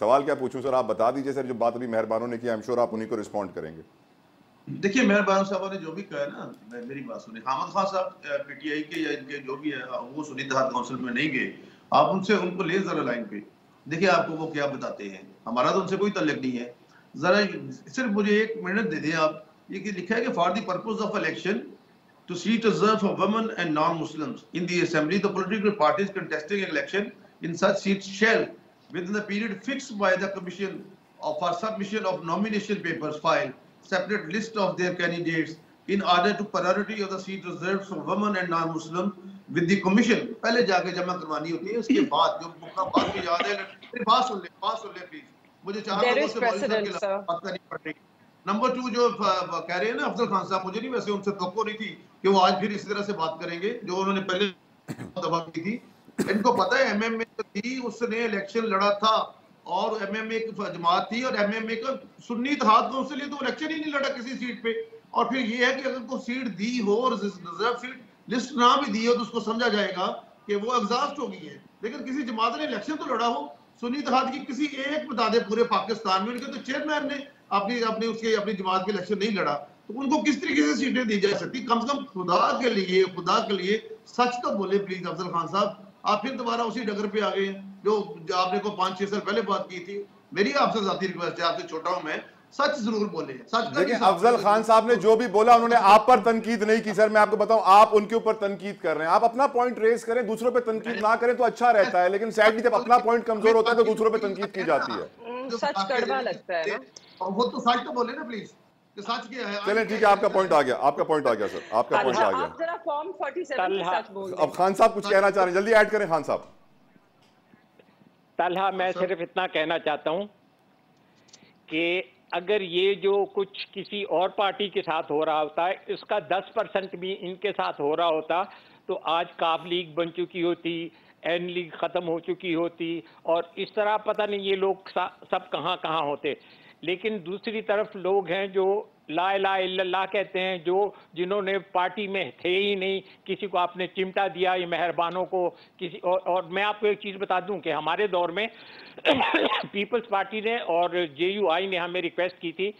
सवाल क्या पूछूं सर, आप बता दीजिए सर, जो बात अभी मेहरबानों ने की, आई एम श्योर आप उन्हीं को रिस्पॉन्ड करेंगे। देखिए मेहरबानों साहबों ने जो भी कहा ना, मेरी बात सुने, हामिद खान साहब पीटीआई के या इनके जो भी है वो सुन्नी इत्तेहाद काउंसिल में नहीं गए, आप उनसे उनको ले जरा लाइन पे, देखिए आपको वो क्या बताते हैं, हमारा तो उनसे कोई तल्लुक नहीं है। जरा सिर्फ मुझे एक मिनट दे दें आप। ये लिखा है कि for the purpose of election to seat reserved for women and non-Muslims in the assembly, the political parties contesting election in such seats shall, within the period fixed by the commission for submission of nomination papers, file separate list of their candidates in order to priority of the seat reserved for women and non-Muslims with the commission. पहले जाके जमा करवानी होती है, उसके बाद जो मुक्का बात की याद है, मेरी बात सुन ले, बात सुन ले प्लीज, मुझे चार लोगों से बात करनी पड़ रही है। नंबर टू जो कह रहे हैं ना अफजल खान साहब, मुझे नहीं वैसे उनसे तवक्को नहीं थी कि वो आज फिर इस तरह से बात करेंगे जो उन्होंने पहले दबा की थी। इनको पता है एमएमए थी, उसने इलेक्शन लड़ा था और एमएमए की जमात थी और एमएमए का सुन्नी इत्तेहाद काउंसिल तो इलेक्शन ही नहीं लड़ा किसी सीट पे। और फिर ये है कि अगर उनको सीट दी हो और रिजर्व सीट लिस्ट ना भी दी हो तो उसको समझा जाएगा कि वो एग्जॉस्ट हो गई है, लेकिन किसी जमात ने इलेक्शन तो लड़ा हो। सुन्नी इत्तेहाद की किसी एक बता दे पूरे पाकिस्तान में, उनके तो चेयरमैन ने अपनी अपनी उसके अपनी जमात के इलेक्शन नहीं लड़ा, तो उनको किस तरीके से सीटें दी जा सकती? कम से कम खुदा के लिए, खुदा के लिए सच तो बोले प्लीज अफजल खान साहब। आप फिर दोबारा उसी डगर पे आ गए जो आपने को पाँच छह साल पहले बात की थी। मेरी आपसे जाती रिक्वेस्ट है, आपसे छोटा हूं मैं, सच जरूर बोले। सच लेकिन अफजल खान साहब ने जो भी बोला उन्होंने आप पर तनकीद नहीं की। सर मैं आपको बताऊं, आप उनके ऊपर तनकीद कर रहे हैं। आप अपना पॉइंट रेस करें, दूसरों पे तनकीद ना करें तो अच्छा रहता है, लेकिन सैडली जब अपना पॉइंट कमजोर होता है तो दूसरों पे तनकीद की जाती है, सच कड़वा लगता है। वो तो सच तो बोले ना प्लीज, सच क्या है। चलें ठीक है, आपका पॉइंट आ गया, आपका पॉइंट आ गया सर, आपका पॉइंट आ गया। आप जरा फॉर्म सैंतालीस में सच बोल दें। अब खान साहब कुछ कहना चाह रहे हैं, जल्दी ऐड करें खान साहब। तलहा, मैं सिर्फ इतना कहना चाहता हूँ कि अगर ये जो कुछ किसी और पार्टी के साथ हो रहा होता है इसका दस परसेंट भी इनके साथ हो रहा होता तो आज काफ लीग बन चुकी होती, एन लीग ख़त्म हो चुकी होती और इस तरह पता नहीं ये लोग सब कहाँ कहाँ होते। लेकिन दूसरी तरफ लोग हैं जो ला इलाहा इल्लल्लाह कहते हैं, जो जिन्होंने पार्टी में थे ही नहीं, किसी को आपने चिमटा दिया, ये मेहरबानों को किसी और, और मैं आपको एक चीज़ बता दूं कि हमारे दौर में पीपल्स पार्टी ने और जे यू आई ने हमें रिक्वेस्ट की थी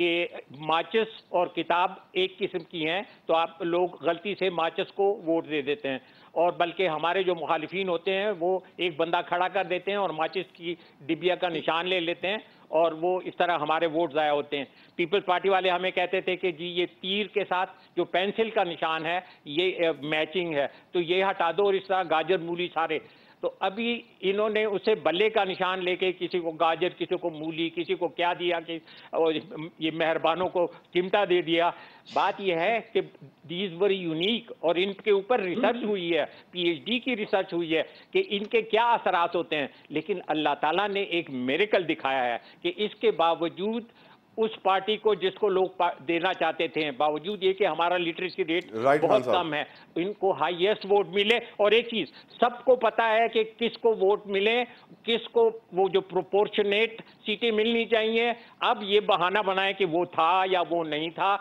कि माचिस और किताब एक किस्म की हैं तो आप लोग गलती से माचिस को वोट दे देते हैं और बल्कि हमारे जो मुखालिफिन होते हैं वो एक बंदा खड़ा कर देते हैं और माचिस की डिबिया का निशान ले लेते हैं और वो इस तरह हमारे वोट ज़ाया होते हैं। पीपल्स पार्टी वाले हमें कहते थे कि जी ये तीर के साथ जो पेंसिल का निशान है ये मैचिंग है तो ये हटा दो और इस तरह गाजर मूली सारे। तो अभी इन्होंने उसे बल्ले का निशान लेके किसी को गाजर, किसी को मूली, किसी को क्या दिया कि ये मेहरबानों को चिमटा दे दिया। बात यह है कि दीज वेरी यूनिक और इनके ऊपर रिसर्च हुई है, पीएचडी की रिसर्च हुई है कि इनके क्या असरात होते हैं। लेकिन अल्लाह ताला ने एक मिरेकल दिखाया है कि इसके बावजूद उस पार्टी को जिसको लोग देना चाहते थे, बावजूद ये कि हमारा लिटरेसी रेट बहुत कम है, इनको हाईएस्ट वोट मिले। और एक चीज सबको पता है कि किसको वोट मिले, किसको वो जो प्रोपोर्शनेट सीटें मिलनी चाहिए। अब ये बहाना बनाए कि वो था या वो नहीं था।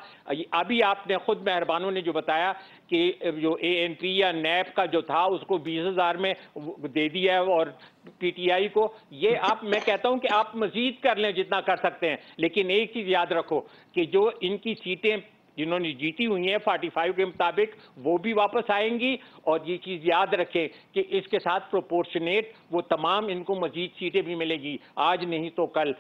अभी आपने खुद मेहरबानों ने जो बताया कि जो ए एन पी या नैप का जो था उसको बीस हजार में दे दिया है और पी टी आई को, ये आप मैं कहता हूं कि आप मजीद कर लें जितना कर सकते हैं। लेकिन एक चीज याद रखो कि जो इनकी सीटें जिन्होंने जीती हुई हैं पैंतालीस के मुताबिक वो भी वापस आएंगी और ये चीज़ याद रखें कि इसके साथ प्रोपोर्शनेट वो तमाम इनको मजीद सीटें भी मिलेगी, आज नहीं तो कल।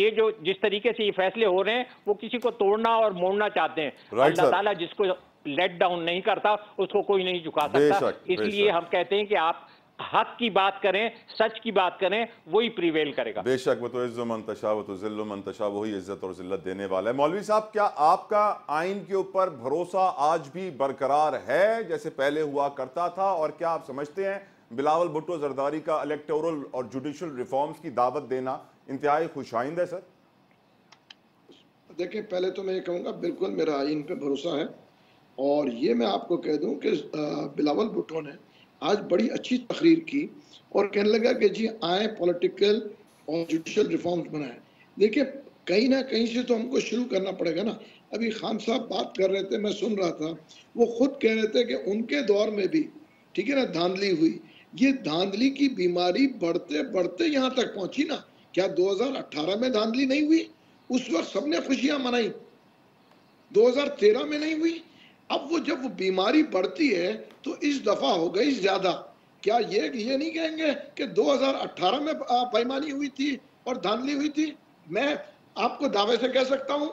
ये जो जिस तरीके से ये फैसले हो रहे हैं वो किसी को तोड़ना और मोड़ना चाहते हैं। अल्लाह ताला जिसको लेट डाउन नहीं करता उसको कोई नहीं झुका सकता। इसलिए हम कहते हैं कि आप हक की बात करें, सच की बात करें, वही प्रिवेल करेगा। बेशक वो तो इज्जत मन तशा वो तो जिल्ल मन तशा, वही इज्जत और जिल्लत देने वाला है। मौलवी साहब, क्या आपका आइन के ऊपर भरोसा आज भी बरकरार है जैसे पहले हुआ करता था? और क्या आप समझते हैं बिलावल भुट्टो जरदारी का इलेक्टोरल और जुडिशल रिफॉर्म्स की दावत देना इंतहाई खुशाइंद है? सर देखिए, पहले तो मैं ये कहूँगा बिल्कुल मेरा आइन पर भरोसा है और ये मैं आपको कह दूं कि बिलावल भुट्टो ने आज बड़ी अच्छी तकरीर की और कहने लगा कि जी आए पॉलिटिकल और जुडिशल रिफॉर्म्स बनाएं। देखिए, कहीं ना कहीं से तो हमको शुरू करना पड़ेगा ना। अभी खान साहब बात कर रहे थे, मैं सुन रहा था, वो खुद कह रहे थे कि उनके दौर में भी, ठीक है ना, धांधली हुई। ये धांधली की बीमारी बढ़ते बढ़ते यहाँ तक पहुँची ना। क्या दो हज़ार अट्ठारह में धांधली नहीं हुई? उस वक्त सबने खुशियाँ मनाई। दो हज़ार तेरह में नहीं हुई। अब वो जब वो बीमारी बढ़ती है तो इस दफा हो गई ज्यादा। क्या ये ये नहीं कहेंगे कि दो हज़ार अट्ठारह में पैमानी हुई थी और धांधली हुई थी? मैं आपको दावे से कह सकता हूँ,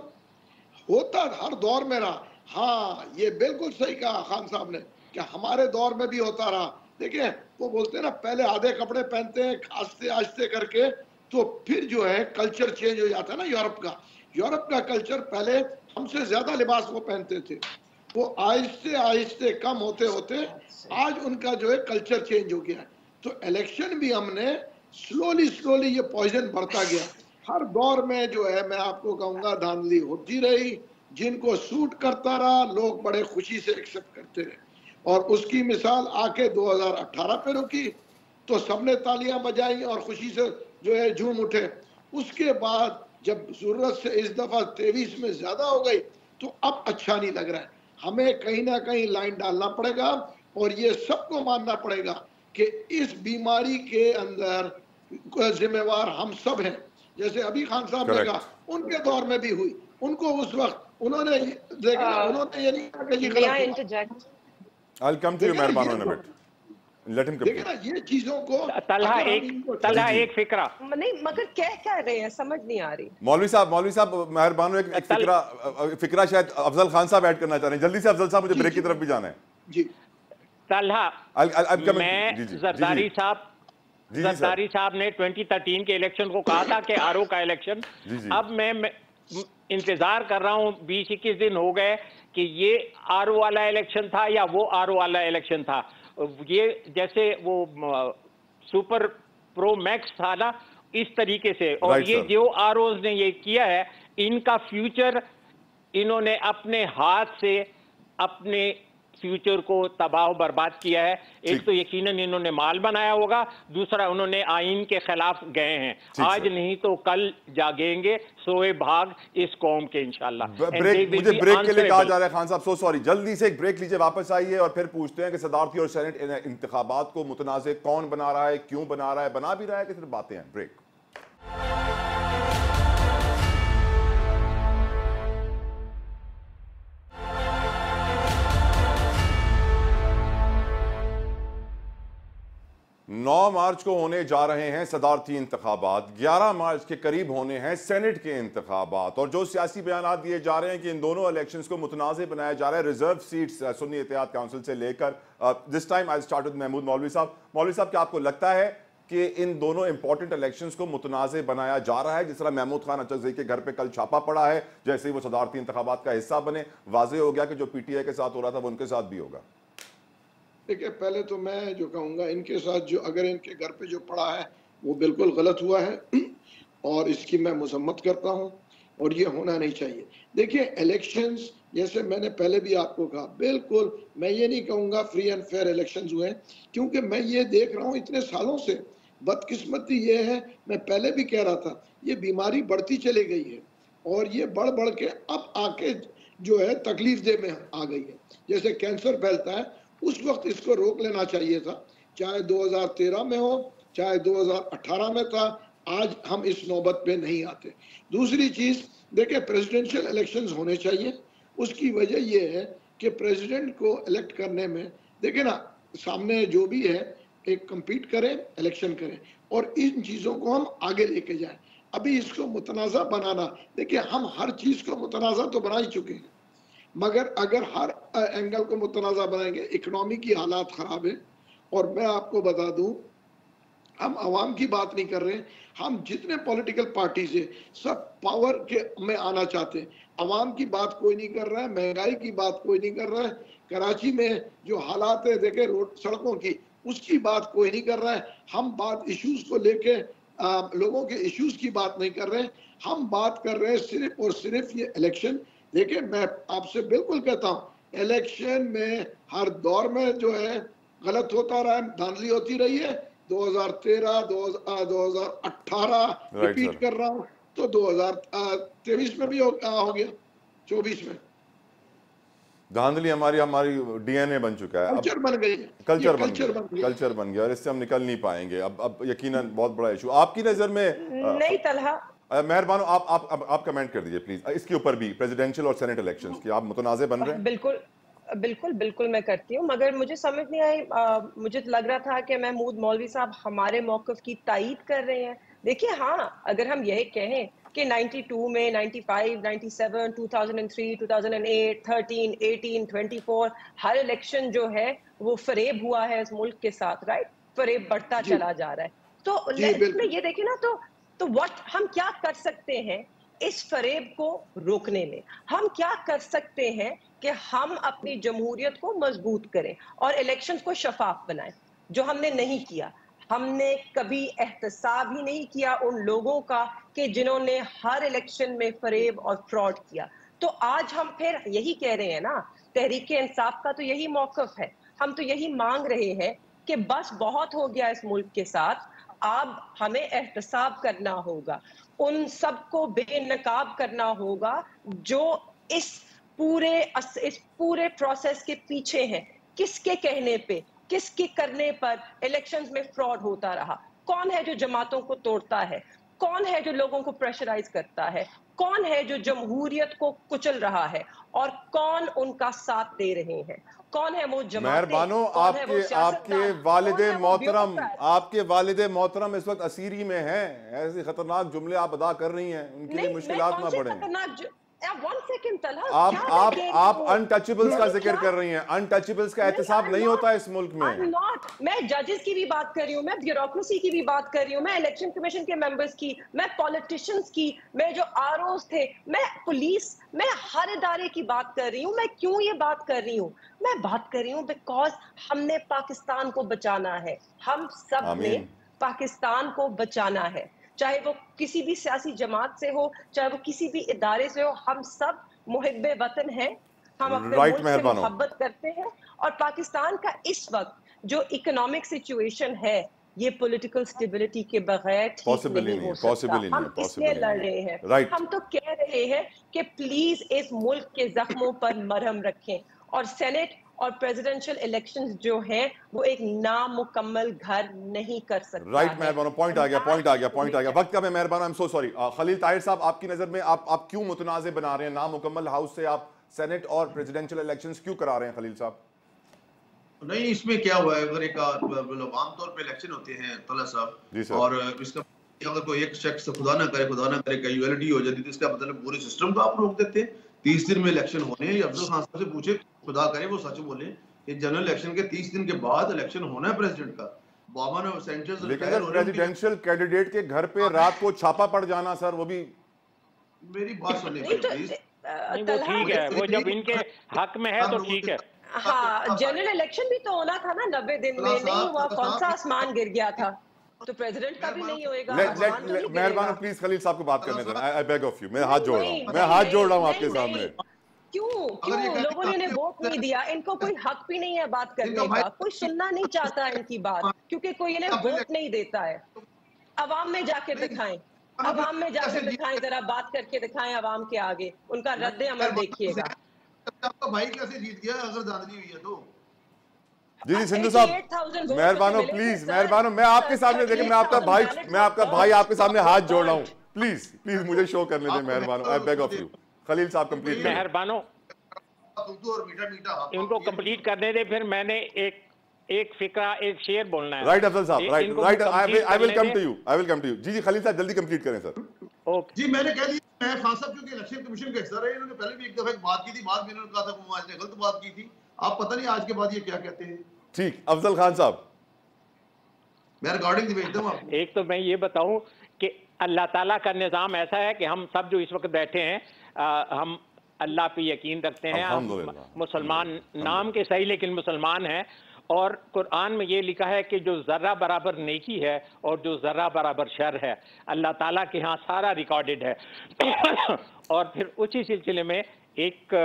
होता हर दौर में रहा। हाँ, ये बिल्कुल सही कहा खान साहब ने कि हमारे दौर में भी होता रहा। देखिए, वो बोलते हैं ना, पहले आधे कपड़े पहनते हैं आस्ते आस्ते करके, तो फिर जो है कल्चर चेंज हो जाता है ना। यूरोप का यूरोप का कल्चर, पहले हमसे ज्यादा लिबास वो पहनते थे, वो आहिस्ते आहिस्ते कम होते होते आज उनका जो है कल्चर चेंज हो गया है। तो इलेक्शन भी हमने स्लोली स्लोली ये पॉइजन बढ़ता गया। हर दौर में जो है मैं आपको कहूँगा धांधली होती रही, जिनको सूट करता रहा लोग बड़े खुशी से एक्सेप्ट करते रहे। और उसकी मिसाल आके दो हज़ार अट्ठारह पे रुकी तो सबने तालियां बजाई और खुशी से जो है झूम उठे। उसके बाद जब जरूरत से इस दफ़ा तेईस में ज़्यादा हो गई तो अब अच्छा नहीं लग रहा है। हमें कहीं ना कहीं लाइन डालना पड़ेगा और ये सबको मानना पड़ेगा कि इस बीमारी के अंदर जिम्मेवार हम सब हैं। जैसे अभी खान साहब ने कहा, उनके दौर में भी हुई, उनको उस वक्त उन्होंने देखा, उन्होंने ये नहीं कहा कि ये गलत है। I'll come to you, मेहरबानों ने बेटा। देखना ये चीजों को तलहा एक तलहा एक फिक्रा नहीं, मगर क्या कह रहे हैं समझ नहीं आ रही। मौलवी साहब मौलवी साहब मेहरबानो एक, एक फिक्रा फिक्रा शायद अफजल खान साहब ऐड करना चाह रहे हैं। जल्दी से अफजल साहब, मुझे ब्रेक की तरफ भी जाना है जी। तलहा, मैं जरदारी साहब जरदारी साहब ने ट्वेंटी थर्टीन के इलेक्शन को कहा था कि आर ओ का इलेक्शन। अब मैं इंतजार कर रहा हूँ, बीस इक्कीस दिन हो गए कि ये आर ओ वाला इलेक्शन था या वो आर ओ वाला इलेक्शन था। ये जैसे वो सुपर प्रो मैक्स था ना, इस तरीके से। और right, ये sir. जो आरओज ने ये किया है, इनका फ्यूचर इन्होंने अपने हाथ से अपने फ्यूचर को तबाह बर्बाद किया है। एक तो यकीनन इन्होंने माल बनाया होगा, दूसरा उन्होंने आइन के खिलाफ गए हैं। आज नहीं तो कल जागेंगे सोए भाग इस कौम के इंशाल्लाह। ब्रेक, मुझे ब्रेक के लिए कहा जा रहा है खान साहब, सो सॉरी, जल्दी से एक ब्रेक लीजिए, वापस आइए और फिर पूछते हैं कि सदारती और सेनेट इंतखाबात को मुतनाज़ कौन बना रहा है, क्यों बना रहा है, बना भी रहा है कि सिर्फ बातें हैं। ब्रेक। नौ मार्च को होने जा रहे हैं सदारती इंतखाबात, ग्यारह मार्च के करीब होने हैं सेनेट के इंतखाबात, और जो सियासी बयान दिए जा रहे हैं कि इन दोनों इलेक्शंस को मुतनाज़े बनाया जा रहा है, reserve seats Sunni Ittehad council से लेकर। This time I start with Mahmood मौलवी साहब। मौलवी साहब, क्या आपको लगता है कि इन दोनों इंपॉर्टेंट इलेक्शंस को मुतनाज़े बनाया जा रहा है, जिस तरह महमूद खान अचकज़ई के घर पर कल छापा पड़ा है, जैसे ही वो सदारती इंतखाबात का हिस्सा बने वाज़ेह हो गया कि जो पीटीआई के साथ हो रहा था वो उनके साथ भी होगा? देखिए, पहले तो मैं जो कहूँगा, इनके साथ जो अगर इनके घर पे जो पड़ा है वो बिल्कुल गलत हुआ है और इसकी मैं मजम्मत करता हूँ और ये होना नहीं चाहिए। देखिए, इलेक्शंस, जैसे मैंने पहले भी आपको कहा, बिल्कुल मैं ये नहीं कहूँगा फ्री एंड फेयर इलेक्शंस हुए, क्योंकि मैं ये देख रहा हूँ इतने सालों से। बदकिस्मती ये है, मैं पहले भी कह रहा था, ये बीमारी बढ़ती चली गई है और ये बढ़ बढ़ के अब आके जो है तकलीफ दे में आ गई है। जैसे कैंसर फैलता है, उस वक्त इसको रोक लेना चाहिए था, चाहे दो हज़ार तेरह में हो चाहे दो हज़ार अठारह में था, आज हम इस नौबत पे नहीं आते। दूसरी चीज, देखिए, प्रेसिडेंशियल इलेक्शंस होने चाहिए। उसकी वजह यह है कि प्रेसिडेंट को इलेक्ट करने में, देखिए ना, सामने जो भी है एक कम्पीट करें, इलेक्शन करें और इन चीज़ों को हम आगे लेके जाएं। अभी इसको मुतनाज़ा बनाना, देखिए, हम हर चीज़ को मुतनाज़ा तो बना ही चुके हैं, मगर अगर हर एंगल को मुतनाज़ा बनाएंगे, इकनॉमी की हालात ख़राब है। और मैं आपको बता दूं, हम आवाम की बात नहीं कर रहे हैं, हम जितने पॉलिटिकल पार्टीज हैं सब पावर के में आना चाहते हैं। आवाम की बात कोई नहीं कर रहा है, महंगाई की बात कोई नहीं कर रहा है, कराची में जो हालात है देखे रोड सड़कों की, उसकी बात कोई नहीं कर रहा है। हम बात इशूज़ को लेके आ, लोगों के इशूज़ की बात नहीं कर रहे हैं, हम बात कर रहे हैं सिर्फ और सिर्फ ये इलेक्शन। देखिए, मैं आपसे बिल्कुल कहता हूँ, इलेक्शन में हर दौर में जो है गलत होता रहा है, धांधली होती रही है। दो हज़ार तेरह, दो हज़ार अठारह रिपीट कर रहा हूँ, तो दो हज़ार तेईस में भी हो, हो गया, चौबीस में धांधली हमारी हमारी डीएनए बन चुका है, कल्चर बन गई है, कल्चर बन गया, कल्चर बन गया और इससे हम निकल नहीं पाएंगे। अब अब यकीनन बहुत बड़ा इशू आपकी नजर में नहीं? तलहा, मेहरबानो आप आप आप, आप कमेंट कर दीजिए प्लीज इसके ऊपर भी, प्रेसिडेंशियल और सेनेट इलेक्शंस की, आप मुतनाज़े बन रहे हैं। बिल्कुल बिल्कुल बिल्कुल मैं करती हूँ, मगर मुझे समझ नहीं आई, मुझे लग रहा था कि महमूद मौलवी साहब हमारे मौक़िफ़ की तायीद कर रहे हैं। देखिए, हाँ, अगर हम यह कहें कि बानवे में, पचानवे, सत्तानवे, दो हज़ार तीन, दो हज़ार आठ, तेरह, अठारह, चौबीस, हर इलेक्शन जो है वो फरेब हुआ है इस मुल्क के साथ, राइट, फरेब बढ़ता चला जा रहा है। तो ये देखिए ना, तो तो व्हाट हम क्या कर सकते हैं इस फरेब को रोकने में? हम क्या कर सकते हैं कि हम अपनी जमहूरियत को मजबूत करें और इलेक्शंस को शफाफ बनाएं, जो हमने नहीं किया। हमने कभी एहतसाब ही नहीं किया उन लोगों का कि जिन्होंने हर इलेक्शन में फरेब और फ्रॉड किया। तो आज हम फिर यही कह रहे हैं ना, तहरीके इंसाफ का तो यही मौक़िफ़ है, हम तो यही मांग रहे हैं कि बस बहुत हो गया इस मुल्क के साथ, अब हमें एहतसाब करना होगा, उन सबको बेनकाब करना होगा जो इस पूरे इस पूरे प्रोसेस के पीछे हैं। किसके कहने पे, किसके करने पर इलेक्शंस में फ्रॉड होता रहा? कौन है जो जमातों को तोड़ता है? कौन है जो लोगों को प्रेशराइज करता है? कौन है जो जमहूरियत को कुचल रहा है और कौन उनका साथ दे रहे हैं? कौन है वो जमातें? कौन आपके, है वो आपके वालिदे मोहतरम आपके वालिदे मोहतरम इस वक्त असीरी में हैं, ऐसे खतरनाक जुमले आप अदा कर रही हैं, उनके लिए मुश्किलात ना पड़े। आप आप आप अनटचेबल्स का जिक्र कर रही हैं, अनटचेबल्स का एहतसाब नहीं होता इस मुल्क में। I'm not, मैं जजेस की भी बात कर रही हूँ, मैं ब्यूरोक्रेसी की भी बात कर रही हूँ, मैं इलेक्शन कमीशन के मेंबर्स की, मैं पॉलिटिशियंस की, मैं जो आरओस थे, मैं पुलिस, मैं हर इदारे की बात कर रही हूँ। मैं क्यों ये बात कर रही हूँ? मैं बात कर रही हूँ बिकॉज हमने पाकिस्तान को बचाना है, हम सब ने पाकिस्तान को बचाना है। चाहे वो किसी भी सियासी जमात से हो, चाहे वो किसी भी इदारे से हो, हम सब मुहिब्बे वतन हैं, हम अपने right, मुल्क से मोहब्बत करते हैं। और पाकिस्तान का इस वक्त जो इकोनॉमिक सिचुएशन है ये पॉलिटिकल स्टेबिलिटी के बगैर पॉसिबल नहीं है, पॉसिबल नहीं है, इसलिए लड़ रहे हैं right. हम तो कह रहे हैं कि प्लीज इस मुल्क के जख्मों पर मरहम रखें और सेनेट और प्रेसिडेंशियल इलेक्शंस जो हैं वो एक नामुकम्मल घर नहीं कर सकता। राइट मेहरबानो, पॉइंट आ गया, पॉइंट आ गया, पॉइंट आ गया, वक्त का मैं मेहरबानो I am so sorry. Khalil Tahir साहब, आपकी नजर में आप आप क्यों मुतनाज़े बना रहे हैं, नामुकम्मल हाउस से आप सेनेट और प्रेसिडेंशियल इलेक्शंस क्यों करा रहे हैं खलील साहब? नहीं, इसमें क्या हुआ है, अगर एक आमतौर पर इलेक्शन होते हैं तल्हा साहब, और इसका अगर कोई एक शख्स खुदा ना करे खुदा ना करे का यूएलडी हो जाती है तो इसका मतलब पूरे सिस्टम को आप रोक देते हैं। तीस दिन में इलेक्शन होने, अफजल खान साहब से पूछे, खुदा करे वो सच बोले कि जनरल इलेक्शन के तीस दिन के बाद इलेक्शन होना है प्रेसिडेंट का। प्रेसिडेंशियल कैंडिडेट के घर पे रात को छापा पड़ जाना, सर वो भी मेरी बात सुनिए प्लीज, वो ठीक है, वो जब इनके हक में है तो ठीक है। हाँ, जनरल इलेक्शन भी तो होना था ना नब्बे दिन में, नहीं हुआ, कौन सा आसमान गिर गया था? तो प्रेसिडेंट का भी नहीं होएगा। मेहरबान प्लीज खलील साहब को बात करने देना, आई बेग ऑफ यू, मैं हाथ जोड़ रहा हूँ, मैं हाथ जोड़ रहा हूँ आपके सामने। क्यों क्यों लोगों ने वोट नहीं दिया, इनको कोई हक भी नहीं है बात करने का, कोई सुनना नहीं चाहता इनकी बात क्योंकि कोई इन्हें वोट नहीं देता है। आवाम में जाके दिखाएं, आवाम में जाके दिखाएं, जरा बात करके दिखाएं आवाम के आगे, उनका रद्द अमल देखिएगा। आपका भाई कैसे जीत गया अगर दादली हुई है तो? जी जी सिंधु साहब मेहरबानो प्लीज, मेहरबानो मैं आपके सामने, देखिए मैं आपका भाई, मैं आपका भाई आपके सामने हाथ जोड़ रहा हूँ, प्लीज प्लीज मुझे शो करने दें मेहरबानो, I beg of you. Khalil साहब कंप्लीट, मेहरबानो इनको कंप्लीट करने दे, फिर मैंने एक एक फिक्रा एक शेर बोलना है। राइट अफजल साहब, right right, I will come to you, I will come to you. जी जी खलील साहब जल्दी कंप्लीट करें सर। ओके जी, मैंने कह दिया मैं खान साहब क्योंकि इलेक्शन कमीशन के हिस्सा रहे, इन्होंने पहले भी एक दफा एक बात की थी, बाद में इन्होंने कहा था वो आज ने गलत बात की थी, आप पता नहीं आज के बाद ये क्या कहते हैं। ठीक अफजल खान साहब, मैं रिकॉर्डिंग भेजता हूं। एक तो मैं ये बताऊं कि अल्लाह ताला का निजाम ऐसा है कि हम सब जो इस वक्त बैठे हैं आ, हम अल्लाह पे यकीन रखते हैं, हम मुसलमान नाम के सही लेकिन मुसलमान हैं, और कुरान में ये लिखा है कि जो ज़र्रा बराबर नेकी है और जो ज़र्रा बराबर शर है अल्लाह ताला के यहाँ सारा रिकॉर्डेड है। और फिर उसी सिलसिले में एक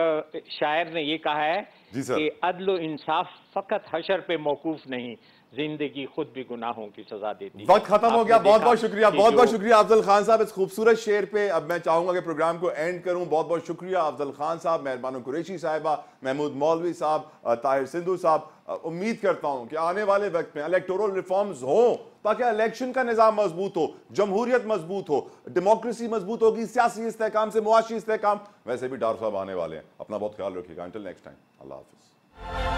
शायर ने ये कहा है कि अदल और इंसाफ फकत हशर पे मौकूफ नहीं, जिंदगी खुद भी गुनाहों की सजा देती। वक्त खत्म हो गया, बहुत बहुत शुक्रिया, बहुत बहुत शुक्रिया अफजल खान साहब इस खूबसूरत शेर पे। अब मैं चाहूंगा कि प्रोग्राम को एंड करूं। बहुत बहुत शुक्रिया अफजल खान साहब, मेहरबानो कुरैशी साहिबा, महमूद मौलवी साहब, ताहिर सिंधु साहब। उम्मीद करता हूं कि आने वाले वक्त में इलेक्टोरल रिफॉर्म्स हों ताकि इलेक्शन का निजाम मजबूत हो, जमहूरियत मजबूत हो, डेमोक्रेसी मजबूत होगी, सियासी इस्तेहकाम से मुआशी इस्तेहकाम। वैसे भी डार साहब आने वाले हैं, अपना बहुत ख्याल रखिएगा। अंटिल नेक्स्ट टाइम, अल्लाह हाफिज।